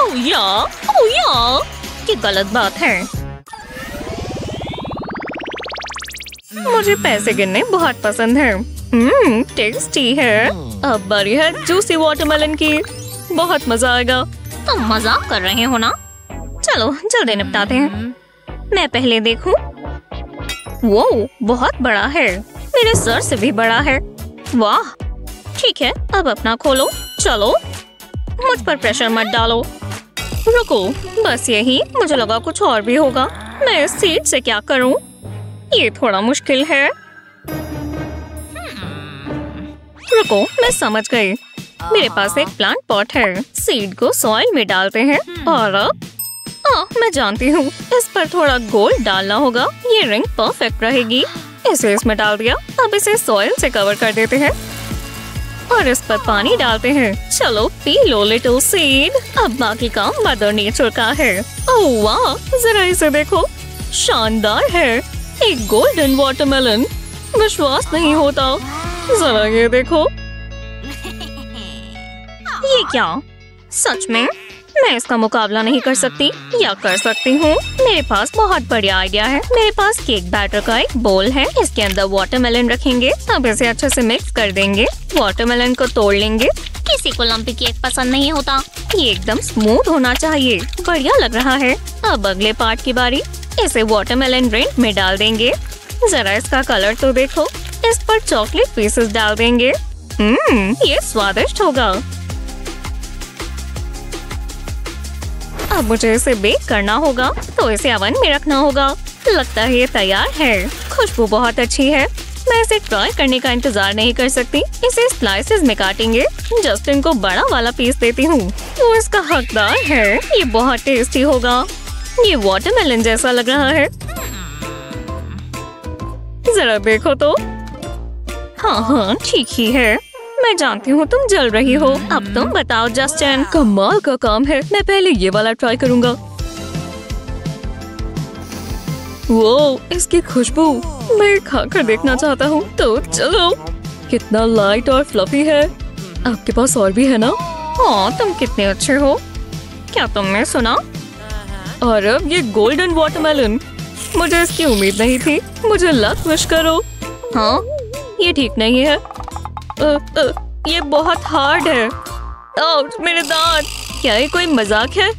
ओह या, ओह या। ये गलत बात है। मुझे पैसे गिनने बहुत पसंद है। हम्म, टेस्टी है। अब बारी है जूसी वाटरमेलन की। बहुत मजा आएगा। तुम मजाक कर रहे हो ना? चलो जल्दी निपटाते हैं। मैं पहले देखूं। वो बहुत बड़ा है। मेरे सर से भी बड़ा है। वाह, ठीक है। अब अपना खोलो। चलो, मुझ पर प्रेशर मत डालो। रुको, बस यही। मुझे लगा कुछ और भी होगा। मैं इस सीट से क्या करूं? ये थोड़ा मुश्किल है। रुको, मैं समझ गई। मेरे पास एक प्लांट पॉट है। सीड को सॉइल में डालते हैं और अब आ, मैं जानती हूँ। इस पर थोड़ा गोल्ड डालना होगा। ये रिंग परफेक्ट रहेगी। इसे इसमें डाल दिया। अब इसे सॉइल से कवर कर देते हैं और इस पर पानी डालते हैं। चलो पी लो लिटिल सीड। अब बाकी काम मदर नेचर का है। ओह वाह, जरा इसे देखो। शानदार है। एक गोल्डन वाटरमेलन। विश्वास नहीं होता। जरा ये देखो। ये क्या? सच में मैं इसका मुकाबला नहीं कर सकती। या कर सकती हूँ। मेरे पास बहुत बढ़िया आइडिया है। मेरे पास केक बैटर का एक बोल है। इसके अंदर वाटरमेलन रखेंगे। अब इसे अच्छे से मिक्स कर देंगे। वाटरमेलन को तोड़ लेंगे। किसी को लंपी केक पसंद नहीं होता। ये एकदम स्मूथ होना चाहिए। बढ़िया लग रहा है। अब अगले पार्ट की बारी। इसे वाटरमेलन ड्रिंक में डाल देंगे। जरा इसका कलर तो देखो। इस पर चॉकलेट पीसेस डाल देंगे। हम्म, ये स्वादिष्ट होगा। अब मुझे इसे बेक करना होगा। तो इसे अवन में रखना होगा। लगता है ये तैयार है। खुशबू बहुत अच्छी है। मैं इसे ट्राई करने का इंतजार नहीं कर सकती। इसे स्लाइसेस में काटेंगे। जस्टिन को बड़ा वाला पीस देती हूँ। वो इसका हकदार है। ये बहुत टेस्टी होगा। ये वाटरमेलन जैसा लग रहा है। जरा देखो तो। हाँ हाँ, ठीक ही है। मैं जानती हूँ तुम जल रही हो। अब तुम बताओ जस्टिन। कमाल का काम है। मैं पहले ये वाला ट्राई करूँगा। वो इसकी खुशबू। मैं खाकर देखना चाहता हूँ। तो चलो, कितना लाइट और फ्लफी है। आपके पास और भी है ना? हाँ, तुम कितने अच्छे हो। क्या तुमने सुना? और अब ये गोल्डन वाटरमेलन। मुझे इसकी उम्मीद नहीं थी। मुझे लक विश करो। हाँ, ये ठीक नहीं है। आ, आ, ये बहुत हार्ड है। आउच, मेरे दांत। क्या ये कोई मजाक है?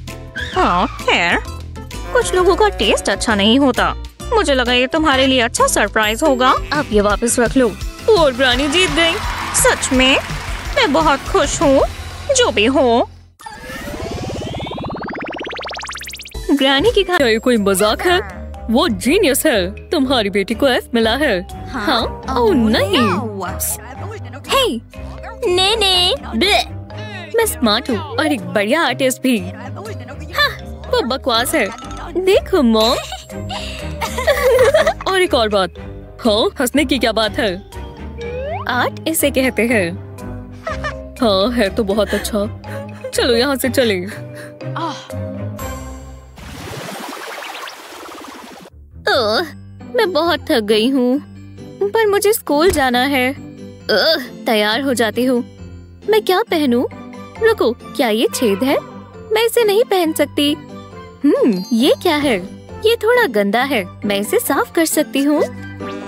हाँ, खैर कुछ लोगों का टेस्ट अच्छा नहीं होता। मुझे लगा ये तुम्हारे लिए अच्छा सरप्राइज होगा। आप ये वापस रख लो। और ग्रानी जीत गई। सच में मैं बहुत खुश हूँ। जो भी हो, ग्रानी की क्या ये कोई मजाक है? वो जीनियस है। तुम्हारी बेटी को एफ मिला है। हाँ, ओह नहीं। हे, ने ने, मैं स्मार्ट हूँ और एक बढ़िया आर्टिस्ट भी। हाँ, वो बकवास है। देखो मॉम। और एक और बात। हाँ, हंसने की क्या बात है? आर्ट इसे कहते हैं। हाँ, है तो बहुत अच्छा। चलो यहाँ से चलें। ओह, मैं बहुत थक गई हूँ, पर मुझे स्कूल जाना है। ओह, तैयार हो जाती हूँ। मैं क्या पहनूं? रुको, क्या ये छेद है? मैं इसे नहीं पहन सकती। हम्म, ये क्या है? ये थोड़ा गंदा है। मैं इसे साफ कर सकती हूँ,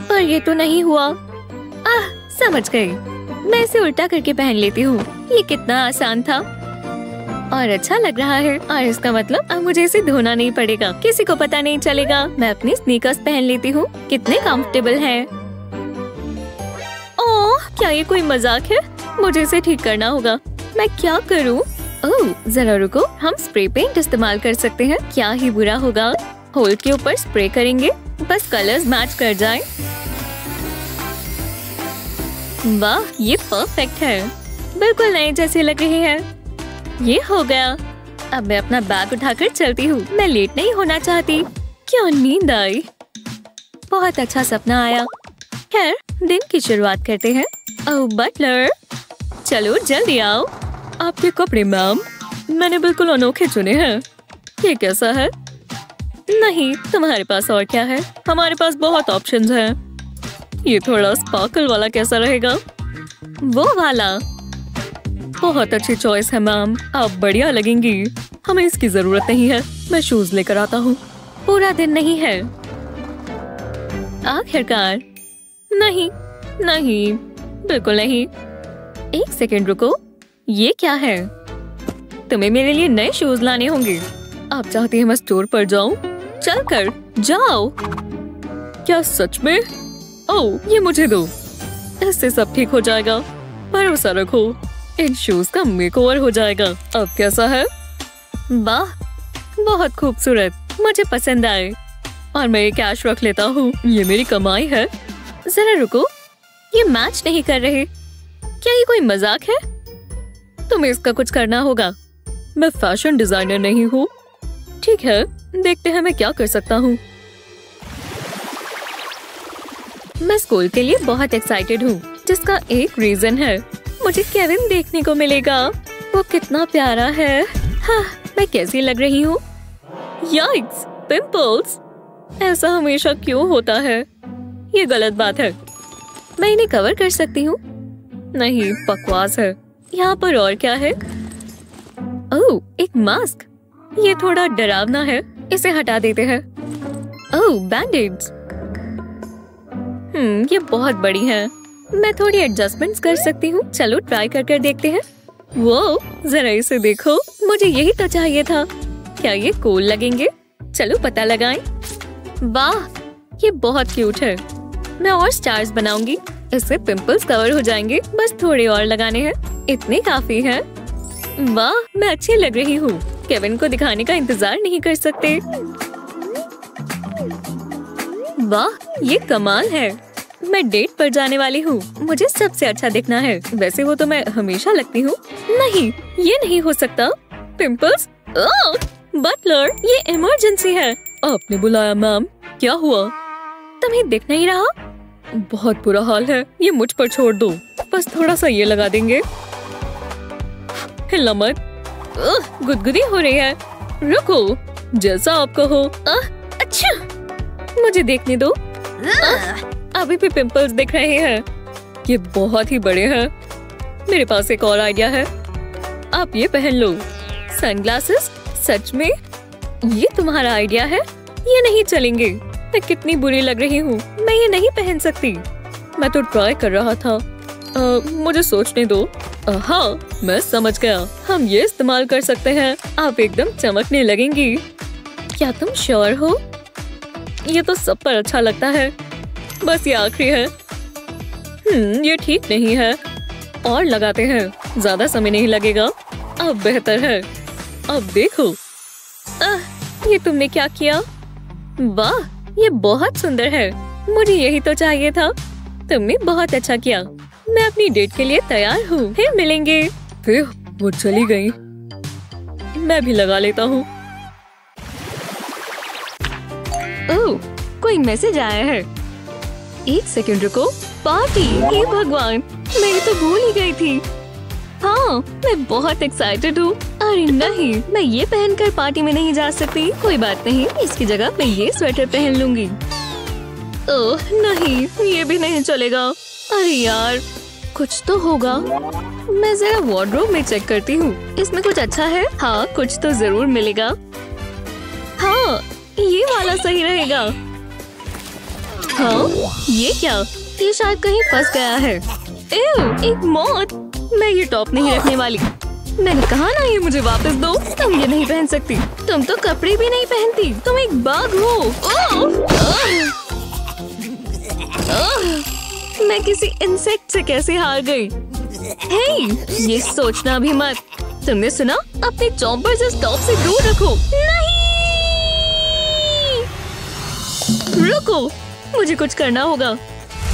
पर ये तो नहीं हुआ। आह, समझ गई। मैं इसे उल्टा करके पहन लेती हूँ। ये कितना आसान था और अच्छा लग रहा है। और इसका मतलब अब मुझे इसे धोना नहीं पड़ेगा। किसी को पता नहीं चलेगा। मैं अपनी स्नीकर्स पहन लेती हूँ। कितने कंफर्टेबल हैं। ओह, क्या ये कोई मजाक है? मुझे इसे ठीक करना होगा। मैं क्या करूँ? ओह जरा रुको, हम स्प्रे पेंट इस्तेमाल कर सकते हैं, क्या ही बुरा होगा। होल्ड के ऊपर स्प्रे करेंगे, बस कलर्स मैच कर जाए। वाह ये परफेक्ट है, बिल्कुल नए जैसे लग रहे हैं। ये हो गया, अब मैं अपना बैग उठाकर चलती हूँ, मैं लेट नहीं होना चाहती। क्या नींद आई, बहुत अच्छा सपना आया। खैर दिन की शुरुआत करते हैं। ओह बटलर चलो जल्दी आओ। आपके कपड़े मैम, मैंने बिल्कुल अनोखे चुने हैं। ये कैसा है? नहीं तुम्हारे पास और क्या है, हमारे पास बहुत ऑप्शंस हैं। ये थोड़ा स्पार्कल वाला कैसा रहेगा? वो वाला बहुत अच्छी चॉइस है मैम, आप बढ़िया लगेंगी। हमें इसकी जरूरत नहीं है, मैं शूज लेकर आता हूँ। पूरा दिन नहीं है आखिरकार। नहीं नहीं बिल्कुल नहीं, एक सेकेंड रुको, ये क्या है? तुम्हें मेरे लिए नए शूज लाने होंगे। आप चाहती हैं मैं स्टोर पर जाऊं? चल कर जाओ। क्या सच में? ओह ये मुझे दो, इससे सब ठीक हो जाएगा, भरोसा रखो। इन शूज का मेकओवर हो जाएगा। अब कैसा है? वाह बहुत खूबसूरत, मुझे पसंद आए। और मैं ये कैश रख लेता हूँ, ये मेरी कमाई है। जरा रुको, ये मैच नहीं कर रहे, क्या ये कोई मजाक है? तुम्हें इसका कुछ करना होगा, मैं फैशन डिजाइनर नहीं हूँ। ठीक है देखते हैं मैं क्या कर सकता हूँ। मैं स्कूल के लिए बहुत एक्साइटेड हूँ, जिसका एक रीजन है मुझे केविन देखने को मिलेगा। वो कितना प्यारा है। हाँ, मैं कैसी लग रही हूँ? यक्स, पिंपल्स, ऐसा हमेशा क्यों होता है? ये गलत बात है। मैं इन्हें कवर कर सकती हूँ। नहीं बकवास है। यहाँ पर और क्या है? ओह एक मास्क, ये थोड़ा डरावना है, इसे हटा देते हैं। ओह बैंडेड्स, हम्म ये बहुत बड़ी हैं। मैं थोड़ी एडजस्टमेंट्स कर सकती हूँ, चलो ट्राई कर कर देखते हैं। वो जरा इसे देखो, मुझे यही तो चाहिए था। क्या ये कूल लगेंगे? चलो पता लगाएं। वाह ये बहुत क्यूट है, मैं और स्टार्स बनाऊंगी, इससे पिंपल्स कवर हो जाएंगे। बस थोड़े और लगाने हैं, इतने काफी हैं। वाह मैं अच्छी लग रही हूँ, केविन को दिखाने का इंतजार नहीं कर सकते। वाह ये कमाल है, मैं डेट पर जाने वाली हूँ, मुझे सबसे अच्छा दिखना है। वैसे वो तो मैं हमेशा लगती हूँ। नहीं ये नहीं हो सकता, पिंपल्स। ओह बटलर ये इमरजेंसी है। आपने बुलाया मैम, क्या हुआ? तुम्हें दिख नहीं रहा? बहुत बुरा हाल है, ये मुझ पर छोड़ दो, बस थोड़ा सा ये लगा देंगे। हिलना मत, गुदगुदी हो रही है। रुको जैसा आपका हो। अच्छा मुझे देखने दो, अभी भी पिंपल्स दिख रहे हैं, ये बहुत ही बड़े हैं। मेरे पास एक और आइडिया है, आप ये पहन लो। सनग्लासेस? सच में? ये तुम्हारा आइडिया है? ये नहीं चलेंगे, मैं कितनी बुरी लग रही हूँ, मैं ये नहीं पहन सकती। मैं तो ट्राई कर रहा था। आ, मुझे सोचने दो। हाँ मैं समझ गया, हम ये इस्तेमाल कर सकते हैं, आप एकदम चमकने लगेंगी। क्या तुम श्योर हो? ये तो सब पर अच्छा लगता है, बस ये आखिरी है। हम्म ये ठीक नहीं है, और लगाते हैं, ज्यादा समय नहीं लगेगा। अब बेहतर है, अब देखो। आ, ये तुमने क्या किया? वाह ये बहुत सुंदर है, मुझे यही तो चाहिए था। तुमने बहुत अच्छा किया, मैं अपनी डेट के लिए तैयार हूँ, फिर मिलेंगे। फिर वो चली गई, मैं भी लगा लेता हूँ। ओह कोई मैसेज आया है, एक सेकंड रुको। पार्टी? हे भगवान मैं तो भूल ही गई थी। हाँ मैं बहुत एक्साइटेड हूँ। अरे नहीं मैं ये पहनकर पार्टी में नहीं जा सकती। कोई बात नहीं, इसकी जगह मैं ये स्वेटर पहन लूंगी। ओह नहीं ये भी नहीं चलेगा। अरे यार कुछ तो होगा, मैं जरा वार्डरोब में चेक करती हूँ, इसमें कुछ अच्छा है। हाँ कुछ तो जरूर मिलेगा। हाँ ये वाला सही रहेगा। हाँ ये क्या, ये शायद कहीं फंस गया है। एव, एक मौत, मैं ये टॉप नहीं रखने वाली। मैंने कहा ना ये मुझे वापस दो, तुम ये नहीं पहन सकती, तुम तो कपड़े भी नहीं पहनती, तुम एक बाघ हो। ओह, ओह, मैं किसी इंसेक्ट से कैसे हार गई? हे, ये सोचना भी मत। तुमने सुना? अपने चॉम्पर्स इस टॉप से दूर रखो। नहीं, रुको, मुझे कुछ करना होगा।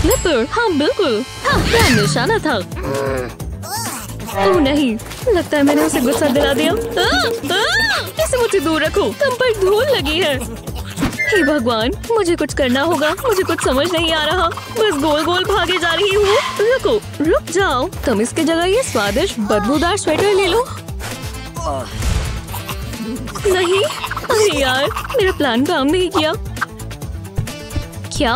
लेपर्ड, हाँ बिल्कुल, हाँ क्या निशाना था। ओह नहीं, लगता है मैंने उसे गुस्सा दिला दिया। आ, आ, इसे मुझे दूर रखो, तुम पर धूल लगी है। हे भगवान, मुझे कुछ करना होगा, मुझे कुछ समझ नहीं आ रहा, बस गोल गोल भागे जा रही हूँ। रुको, रुक जाओ, तुम इसके जगह ये स्वादिष्ट बदबूदार स्वेटर ले लो। नहीं, अरे यार, मेरा प्लान काम नहीं किया। क्या?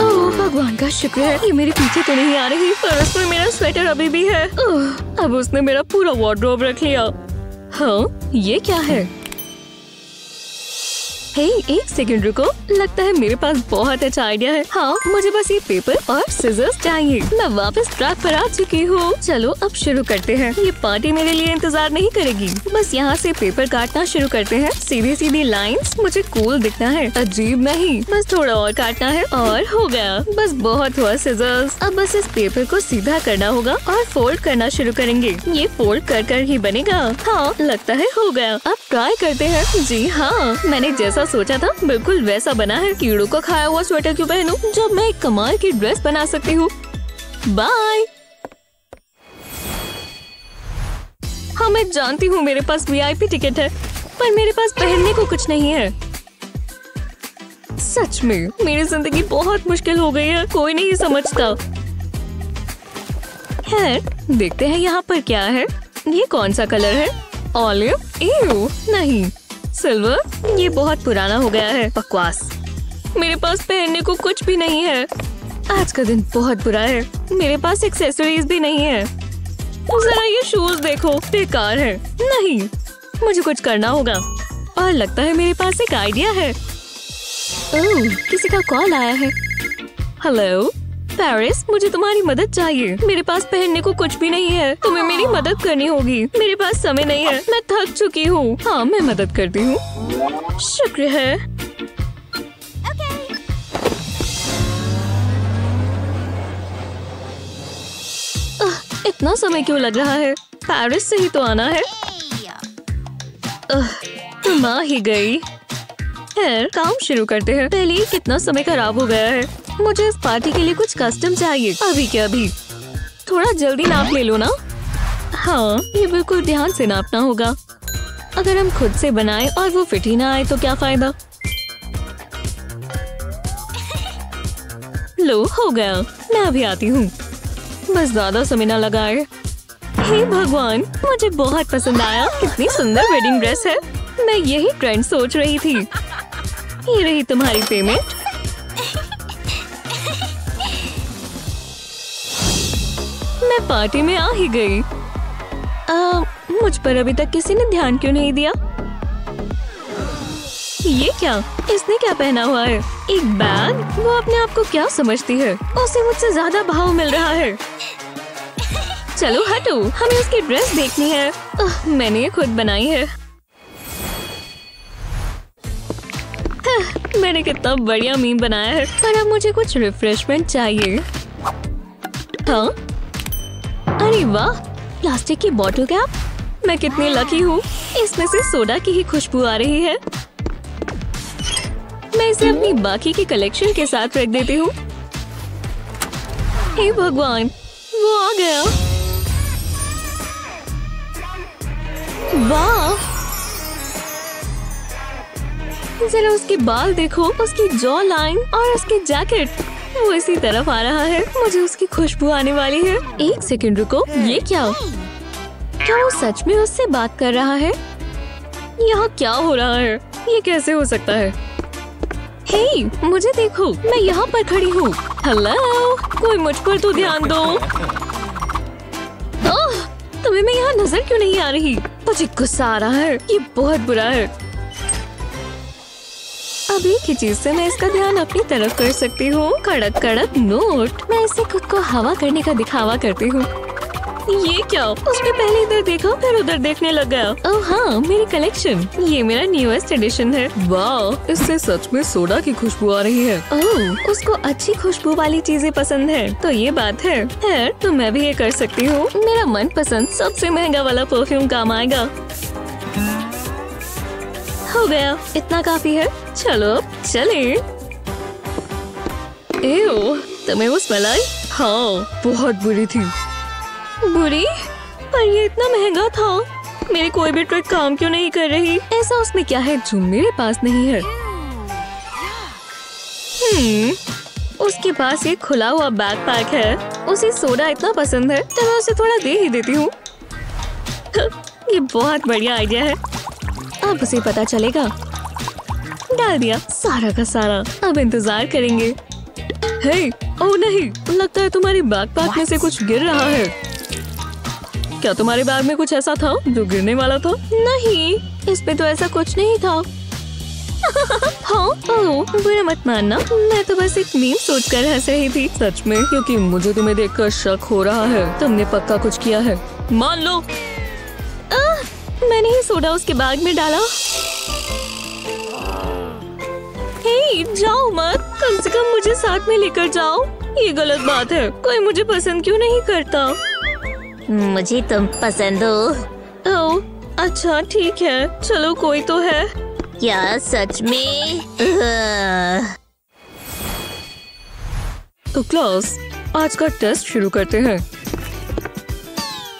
ओह भगवान का शुक्र है, ये मेरे पीछे तो नहीं आ रही, पर उसमें मेरा स्वेटर अभी भी है। ओह, अब उसने मेरा पूरा वार्डरोब रख लिया। हाँ, ये क्या है? हे hey, एक सेकंड रुको, लगता है मेरे पास बहुत अच्छा आइडिया है। हाँ, मुझे बस ये पेपर और सिजर्स चाहिए। मैं वापस ट्रैक पर आ चुकी हूँ। चलो अब शुरू करते हैं। ये पार्टी मेरे लिए इंतजार नहीं करेगी। बस यहाँ से पेपर काटना शुरू करते हैं। सीधी सीधी लाइंस, मुझे कूल दिखना है। अजीब नहीं, बस थोड़ा और काटना है और हो गया। बस बहुत हुआ सिजर्स। अब बस इस पेपर को सीधा करना होगा और फोल्ड करना शुरू करेंगे। ये फोल्ड कर कर ही बनेगा। हाँ, लगता है हो गया। अब ट्राई करते हैं। जी हाँ, मैंने जैसा सोचा था बिल्कुल वैसा बना है। कीड़ों का खाया हुआ स्वेटर क्यों पहनूं जब मैं एक कमाल की ड्रेस बना सकती हूँ। बाय। हाँ, मैं जानती हूँ मेरे पास वी आई पी टिकट है, पर मेरे पास पहनने को कुछ नहीं है। सच में मेरी जिंदगी बहुत मुश्किल हो गई है, कोई नहीं समझता। खैर, देखते हैं यहाँ पर क्या है। ये कौन सा कलर है? ऑलिव? एयू, नहीं। सिल्वर? ये बहुत पुराना हो गया है। बकवास, मेरे पास पहनने को कुछ भी नहीं है। आज का दिन बहुत बुरा है, मेरे पास एक्सेसरीज भी नहीं है। जरा ये शूज देखो, बेकार है। नहीं, मुझे कुछ करना होगा और लगता है मेरे पास एक आइडिया है। ओह, किसी का कॉल आया है। हेलो पेरिस, मुझे तुम्हारी मदद चाहिए। मेरे पास पहनने को कुछ भी नहीं है, तुम्हें मेरी मदद करनी होगी। मेरे पास समय नहीं है, मैं थक चुकी हूँ। हाँ, मैं मदद करती हूँ, शुक्र है। आ, इतना समय क्यों लग रहा है? पेरिस से ही तो आना है। आ, तुम आ ही गई। खैर, काम शुरू करते हैं। पहले ही कितना समय खराब हो गया है। मुझे इस पार्टी के लिए कुछ कस्टम चाहिए। अभी क्या अभी, थोड़ा जल्दी नाप ले लो ना। हाँ, ये बिल्कुल ध्यान से नापना होगा। अगर हम खुद से बनाएं और वो फिट ही ना आए तो क्या फायदा। लो, हो गया। मैं अभी आती हूँ, बस ज्यादा समय ना लगाए। हे भगवान, मुझे बहुत पसंद आया। कितनी सुंदर वेडिंग ड्रेस है, मैं यही ट्रेंड सोच रही थी। ये रही तुम्हारी पेमेंट। मैं पार्टी में आ ही गई। आ, मुझ पर अभी तक किसी ने ध्यान क्यों नहीं दिया? ये क्या? इसने क्या पहना हुआ है? एक बैग? वो अपने आप को क्या समझती है? उसे मुझसे ज्यादा भाव मिल रहा है। चलो हटो, हमें उसकी ड्रेस देखनी है। आ, मैंने ये खुद बनाई है। हाँ, मैंने कितना बढ़िया मीम बनाया है। पर अब मुझे कुछ रिफ्रेशमेंट चाहिए। हाँ, अरे वाह, प्लास्टिक की बोतल कैप। मैं कितनी लकी हूँ, इसमें से सोडा की ही खुशबू आ रही है। मैं इसे अपनी बाकी की कलेक्शन के साथ रख देती हूँ। हे भगवान, वो आ गया। वाह, जरा उसके बाल देखो, उसकी जॉ लाइन और उसकी जैकेट। वो इसी तरफ आ रहा है, मुझे उसकी खुशबू आने वाली है। एक सेकंड रुको, ये क्या? क्या वो सच में उससे बात कर रहा है? यहाँ क्या हो रहा है? ये कैसे हो सकता है? हे, मुझे देखो, मैं यहाँ पर खड़ी हूँ। हेलो, कोई मुझ पर तो ध्यान दो। ओह, तुम्हें मैं यहाँ नजर क्यों नहीं आ रही? मुझे गुस्सा आ रहा है, ये बहुत बुरा है। अब एक ही चीज से मैं इसका ध्यान अपनी तरफ कर सकती हूँ। कड़क कड़क नोट। मैं इसे खुद को हवा करने का दिखावा करती हूँ। ये क्या? उसने पहले इधर देखा फिर उधर देखने लग गया। ओह हाँ, मेरी कलेक्शन, ये मेरा न्यूएस्ट एडिशन है। वाह, इससे सच में सोडा की खुशबू आ रही है। ओह, उसको अच्छी खुशबू वाली चीजें पसंद है तो ये बात है, है तो मैं भी ये कर सकती हूँ। मेरा मन पसंद सबसे महंगा वाला परफ्यूम काम आएगा। हो गया, इतना काफी है। चलो चले। एओ, तुम्हें वो स्मेल आई? हाँ, बहुत बुरी थी। बुरी? पर ये इतना महंगा था। मेरी कोई भी ट्रिक काम क्यों नहीं कर रही? ऐसा उसमें क्या है जो मेरे पास नहीं है? हम्म, उसके पास ये खुला हुआ बैकपैक है। उसे सोडा इतना पसंद है तो मैं उसे थोड़ा दे ही देती हूँ। ये बहुत बढ़िया आइडिया है, अब उसे पता चलेगा। डाल दिया सारा का सारा, अब इंतजार करेंगे। हे, ओह नहीं, लगता है तुम्हारे बैकपैक में से कुछ गिर रहा है। क्या तुम्हारे बैग में कुछ ऐसा था जो गिरने वाला था? नहीं, इस पे तो ऐसा कुछ नहीं था। हाँ, ओह, बुरा मत मानना, मैं तो बस एक मीम सोच कर हंस रही थी। सच में? क्योंकि मुझे तुम्हें देखकर शक हो रहा है, तुमने पक्का कुछ किया है। मान लो। आ, मैंने ही सोडा उसके बैग में डाला। हे, जाओ मत, कम से कम मुझे साथ में लेकर जाओ। ये गलत बात है, कोई मुझे पसंद क्यों नहीं करता? मुझे तुम पसंद हो। ओह, अच्छा ठीक है, चलो कोई तो है। या सच में? तो क्लास, आज का टेस्ट शुरू करते हैं।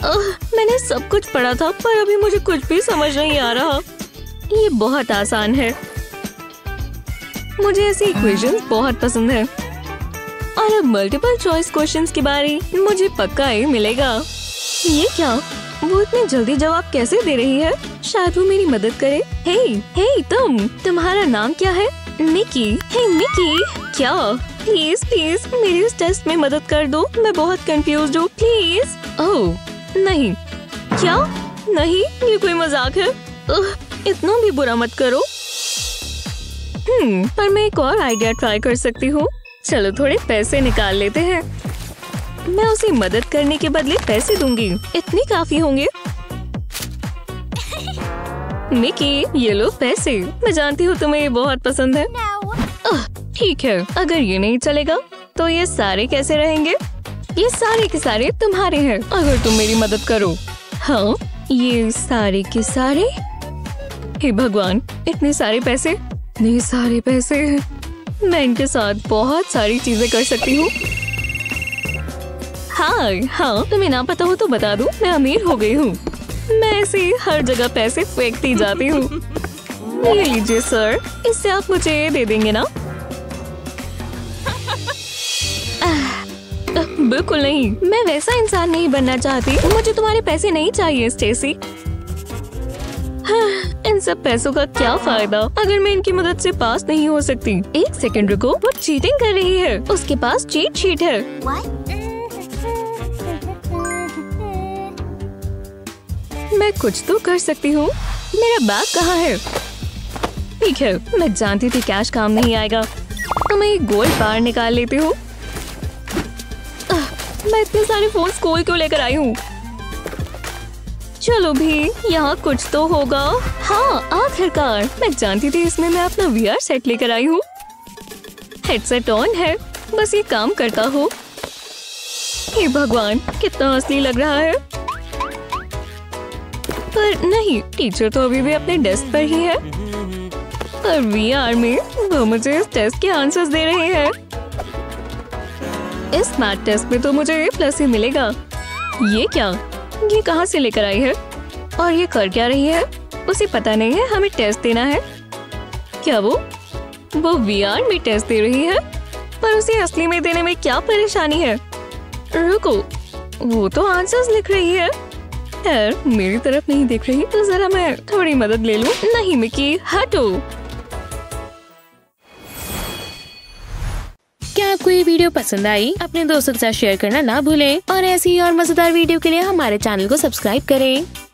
ओह, मैंने सब कुछ पढ़ा था पर अभी मुझे कुछ भी समझ नहीं आ रहा। ये बहुत आसान है, मुझे ऐसी इक्वेशंस बहुत पसंद है। और अब मल्टीपल चॉइस क्वेश्चंस के बारे में मुझे पक्का ही मिलेगा। ये क्या, वो इतनी जल्दी जवाब कैसे दे रही है? शायद वो मेरी मदद करे। हे, हे तुम, तुम्हारा नाम क्या है? मिकी। हे मिकी, क्या प्लीज प्लीज मेरी इस टेस्ट में मदद कर दो, मैं बहुत कंफ्यूज हूँ प्लीज। ओह नहीं, क्या नहीं, ये कोई मजाक है। उह, इतना भी बुरा मत करो। हम्म, पर मैं एक और आइडिया ट्राई कर सकती हूँ। चलो थोड़े पैसे निकाल लेते हैं। मैं उसे मदद करने के बदले पैसे दूंगी, इतने काफी होंगे। मिकी, ये लो पैसे, मैं जानती हूँ तुम्हें ये बहुत पसंद है। ठीक है, अगर ये नहीं चलेगा तो ये सारे कैसे रहेंगे? ये सारे के सारे तुम्हारे हैं अगर तुम मेरी मदद करो। हाँ, ये सारे के सारे। हे भगवान, इतने सारे पैसे, इतने सारे पैसे। मैं इनके साथ बहुत सारी चीजें कर सकती हूँ। हाँ हाँ, तुम्हें ना पता हो तो बता दूँ, मैं अमीर हो गई हूँ। मैं ऐसे हर जगह पैसे फेंकती जाती हूँ। ये लीजिए सर, इससे आप मुझे दे देंगे ना? बिल्कुल नहीं, मैं वैसा इंसान नहीं बनना चाहती। मुझे तुम्हारे पैसे नहीं चाहिए स्टेसी। इन सब पैसों का क्या फायदा अगर मैं इनकी मदद से पास नहीं हो सकती। एक सेकंड रुको, वो चीटिंग कर रही है, उसके पास चीट शीट है। मैं कुछ तो कर सकती हूँ। मेरा बैग कहाँ है? ठीक है, मैं जानती थी कैश काम नहीं आएगा, तो मैं ये गोल्ड बार निकाल लेती हूँ। मैं इतने सारे फोन स्कूल क्यों लेकर आई हूँ? चलो भी, यहाँ कुछ तो होगा। हाँ, आखिरकार, मैं जानती थी इसमें मैं अपना वीआर सेट लेकर आई हूँ। हेडसेट ऑन है, बस ये काम करता हो। हे भगवान, कितना असली लग रहा है। पर नहीं, टीचर तो अभी भी अपने डेस्क पर ही है। पर वीआर में वो मुझे इस टेस्ट के आंसर्स दे रहे हैं। इस मैथ टेस्ट में तो मुझे ए प्लस ही मिलेगा। ये क्या, ये कहाँ से लेकर आई है? और ये कर क्या रही है? उसे पता नहीं है हमें टेस्ट देना है। क्या वो वो वीआर में टेस्ट दे रही है? पर उसे असली में देने में क्या परेशानी है? रुको, वो तो आंसर्स लिख रही है। यार, मेरी तरफ नहीं देख रही तो जरा मैं थोड़ी मदद ले लूं। नहीं मिकी, हटो। क्या आपको ये वीडियो पसंद आई? अपने दोस्तों के साथ शेयर करना ना भूलें और ऐसी और मजेदार वीडियो के लिए हमारे चैनल को सब्सक्राइब करें।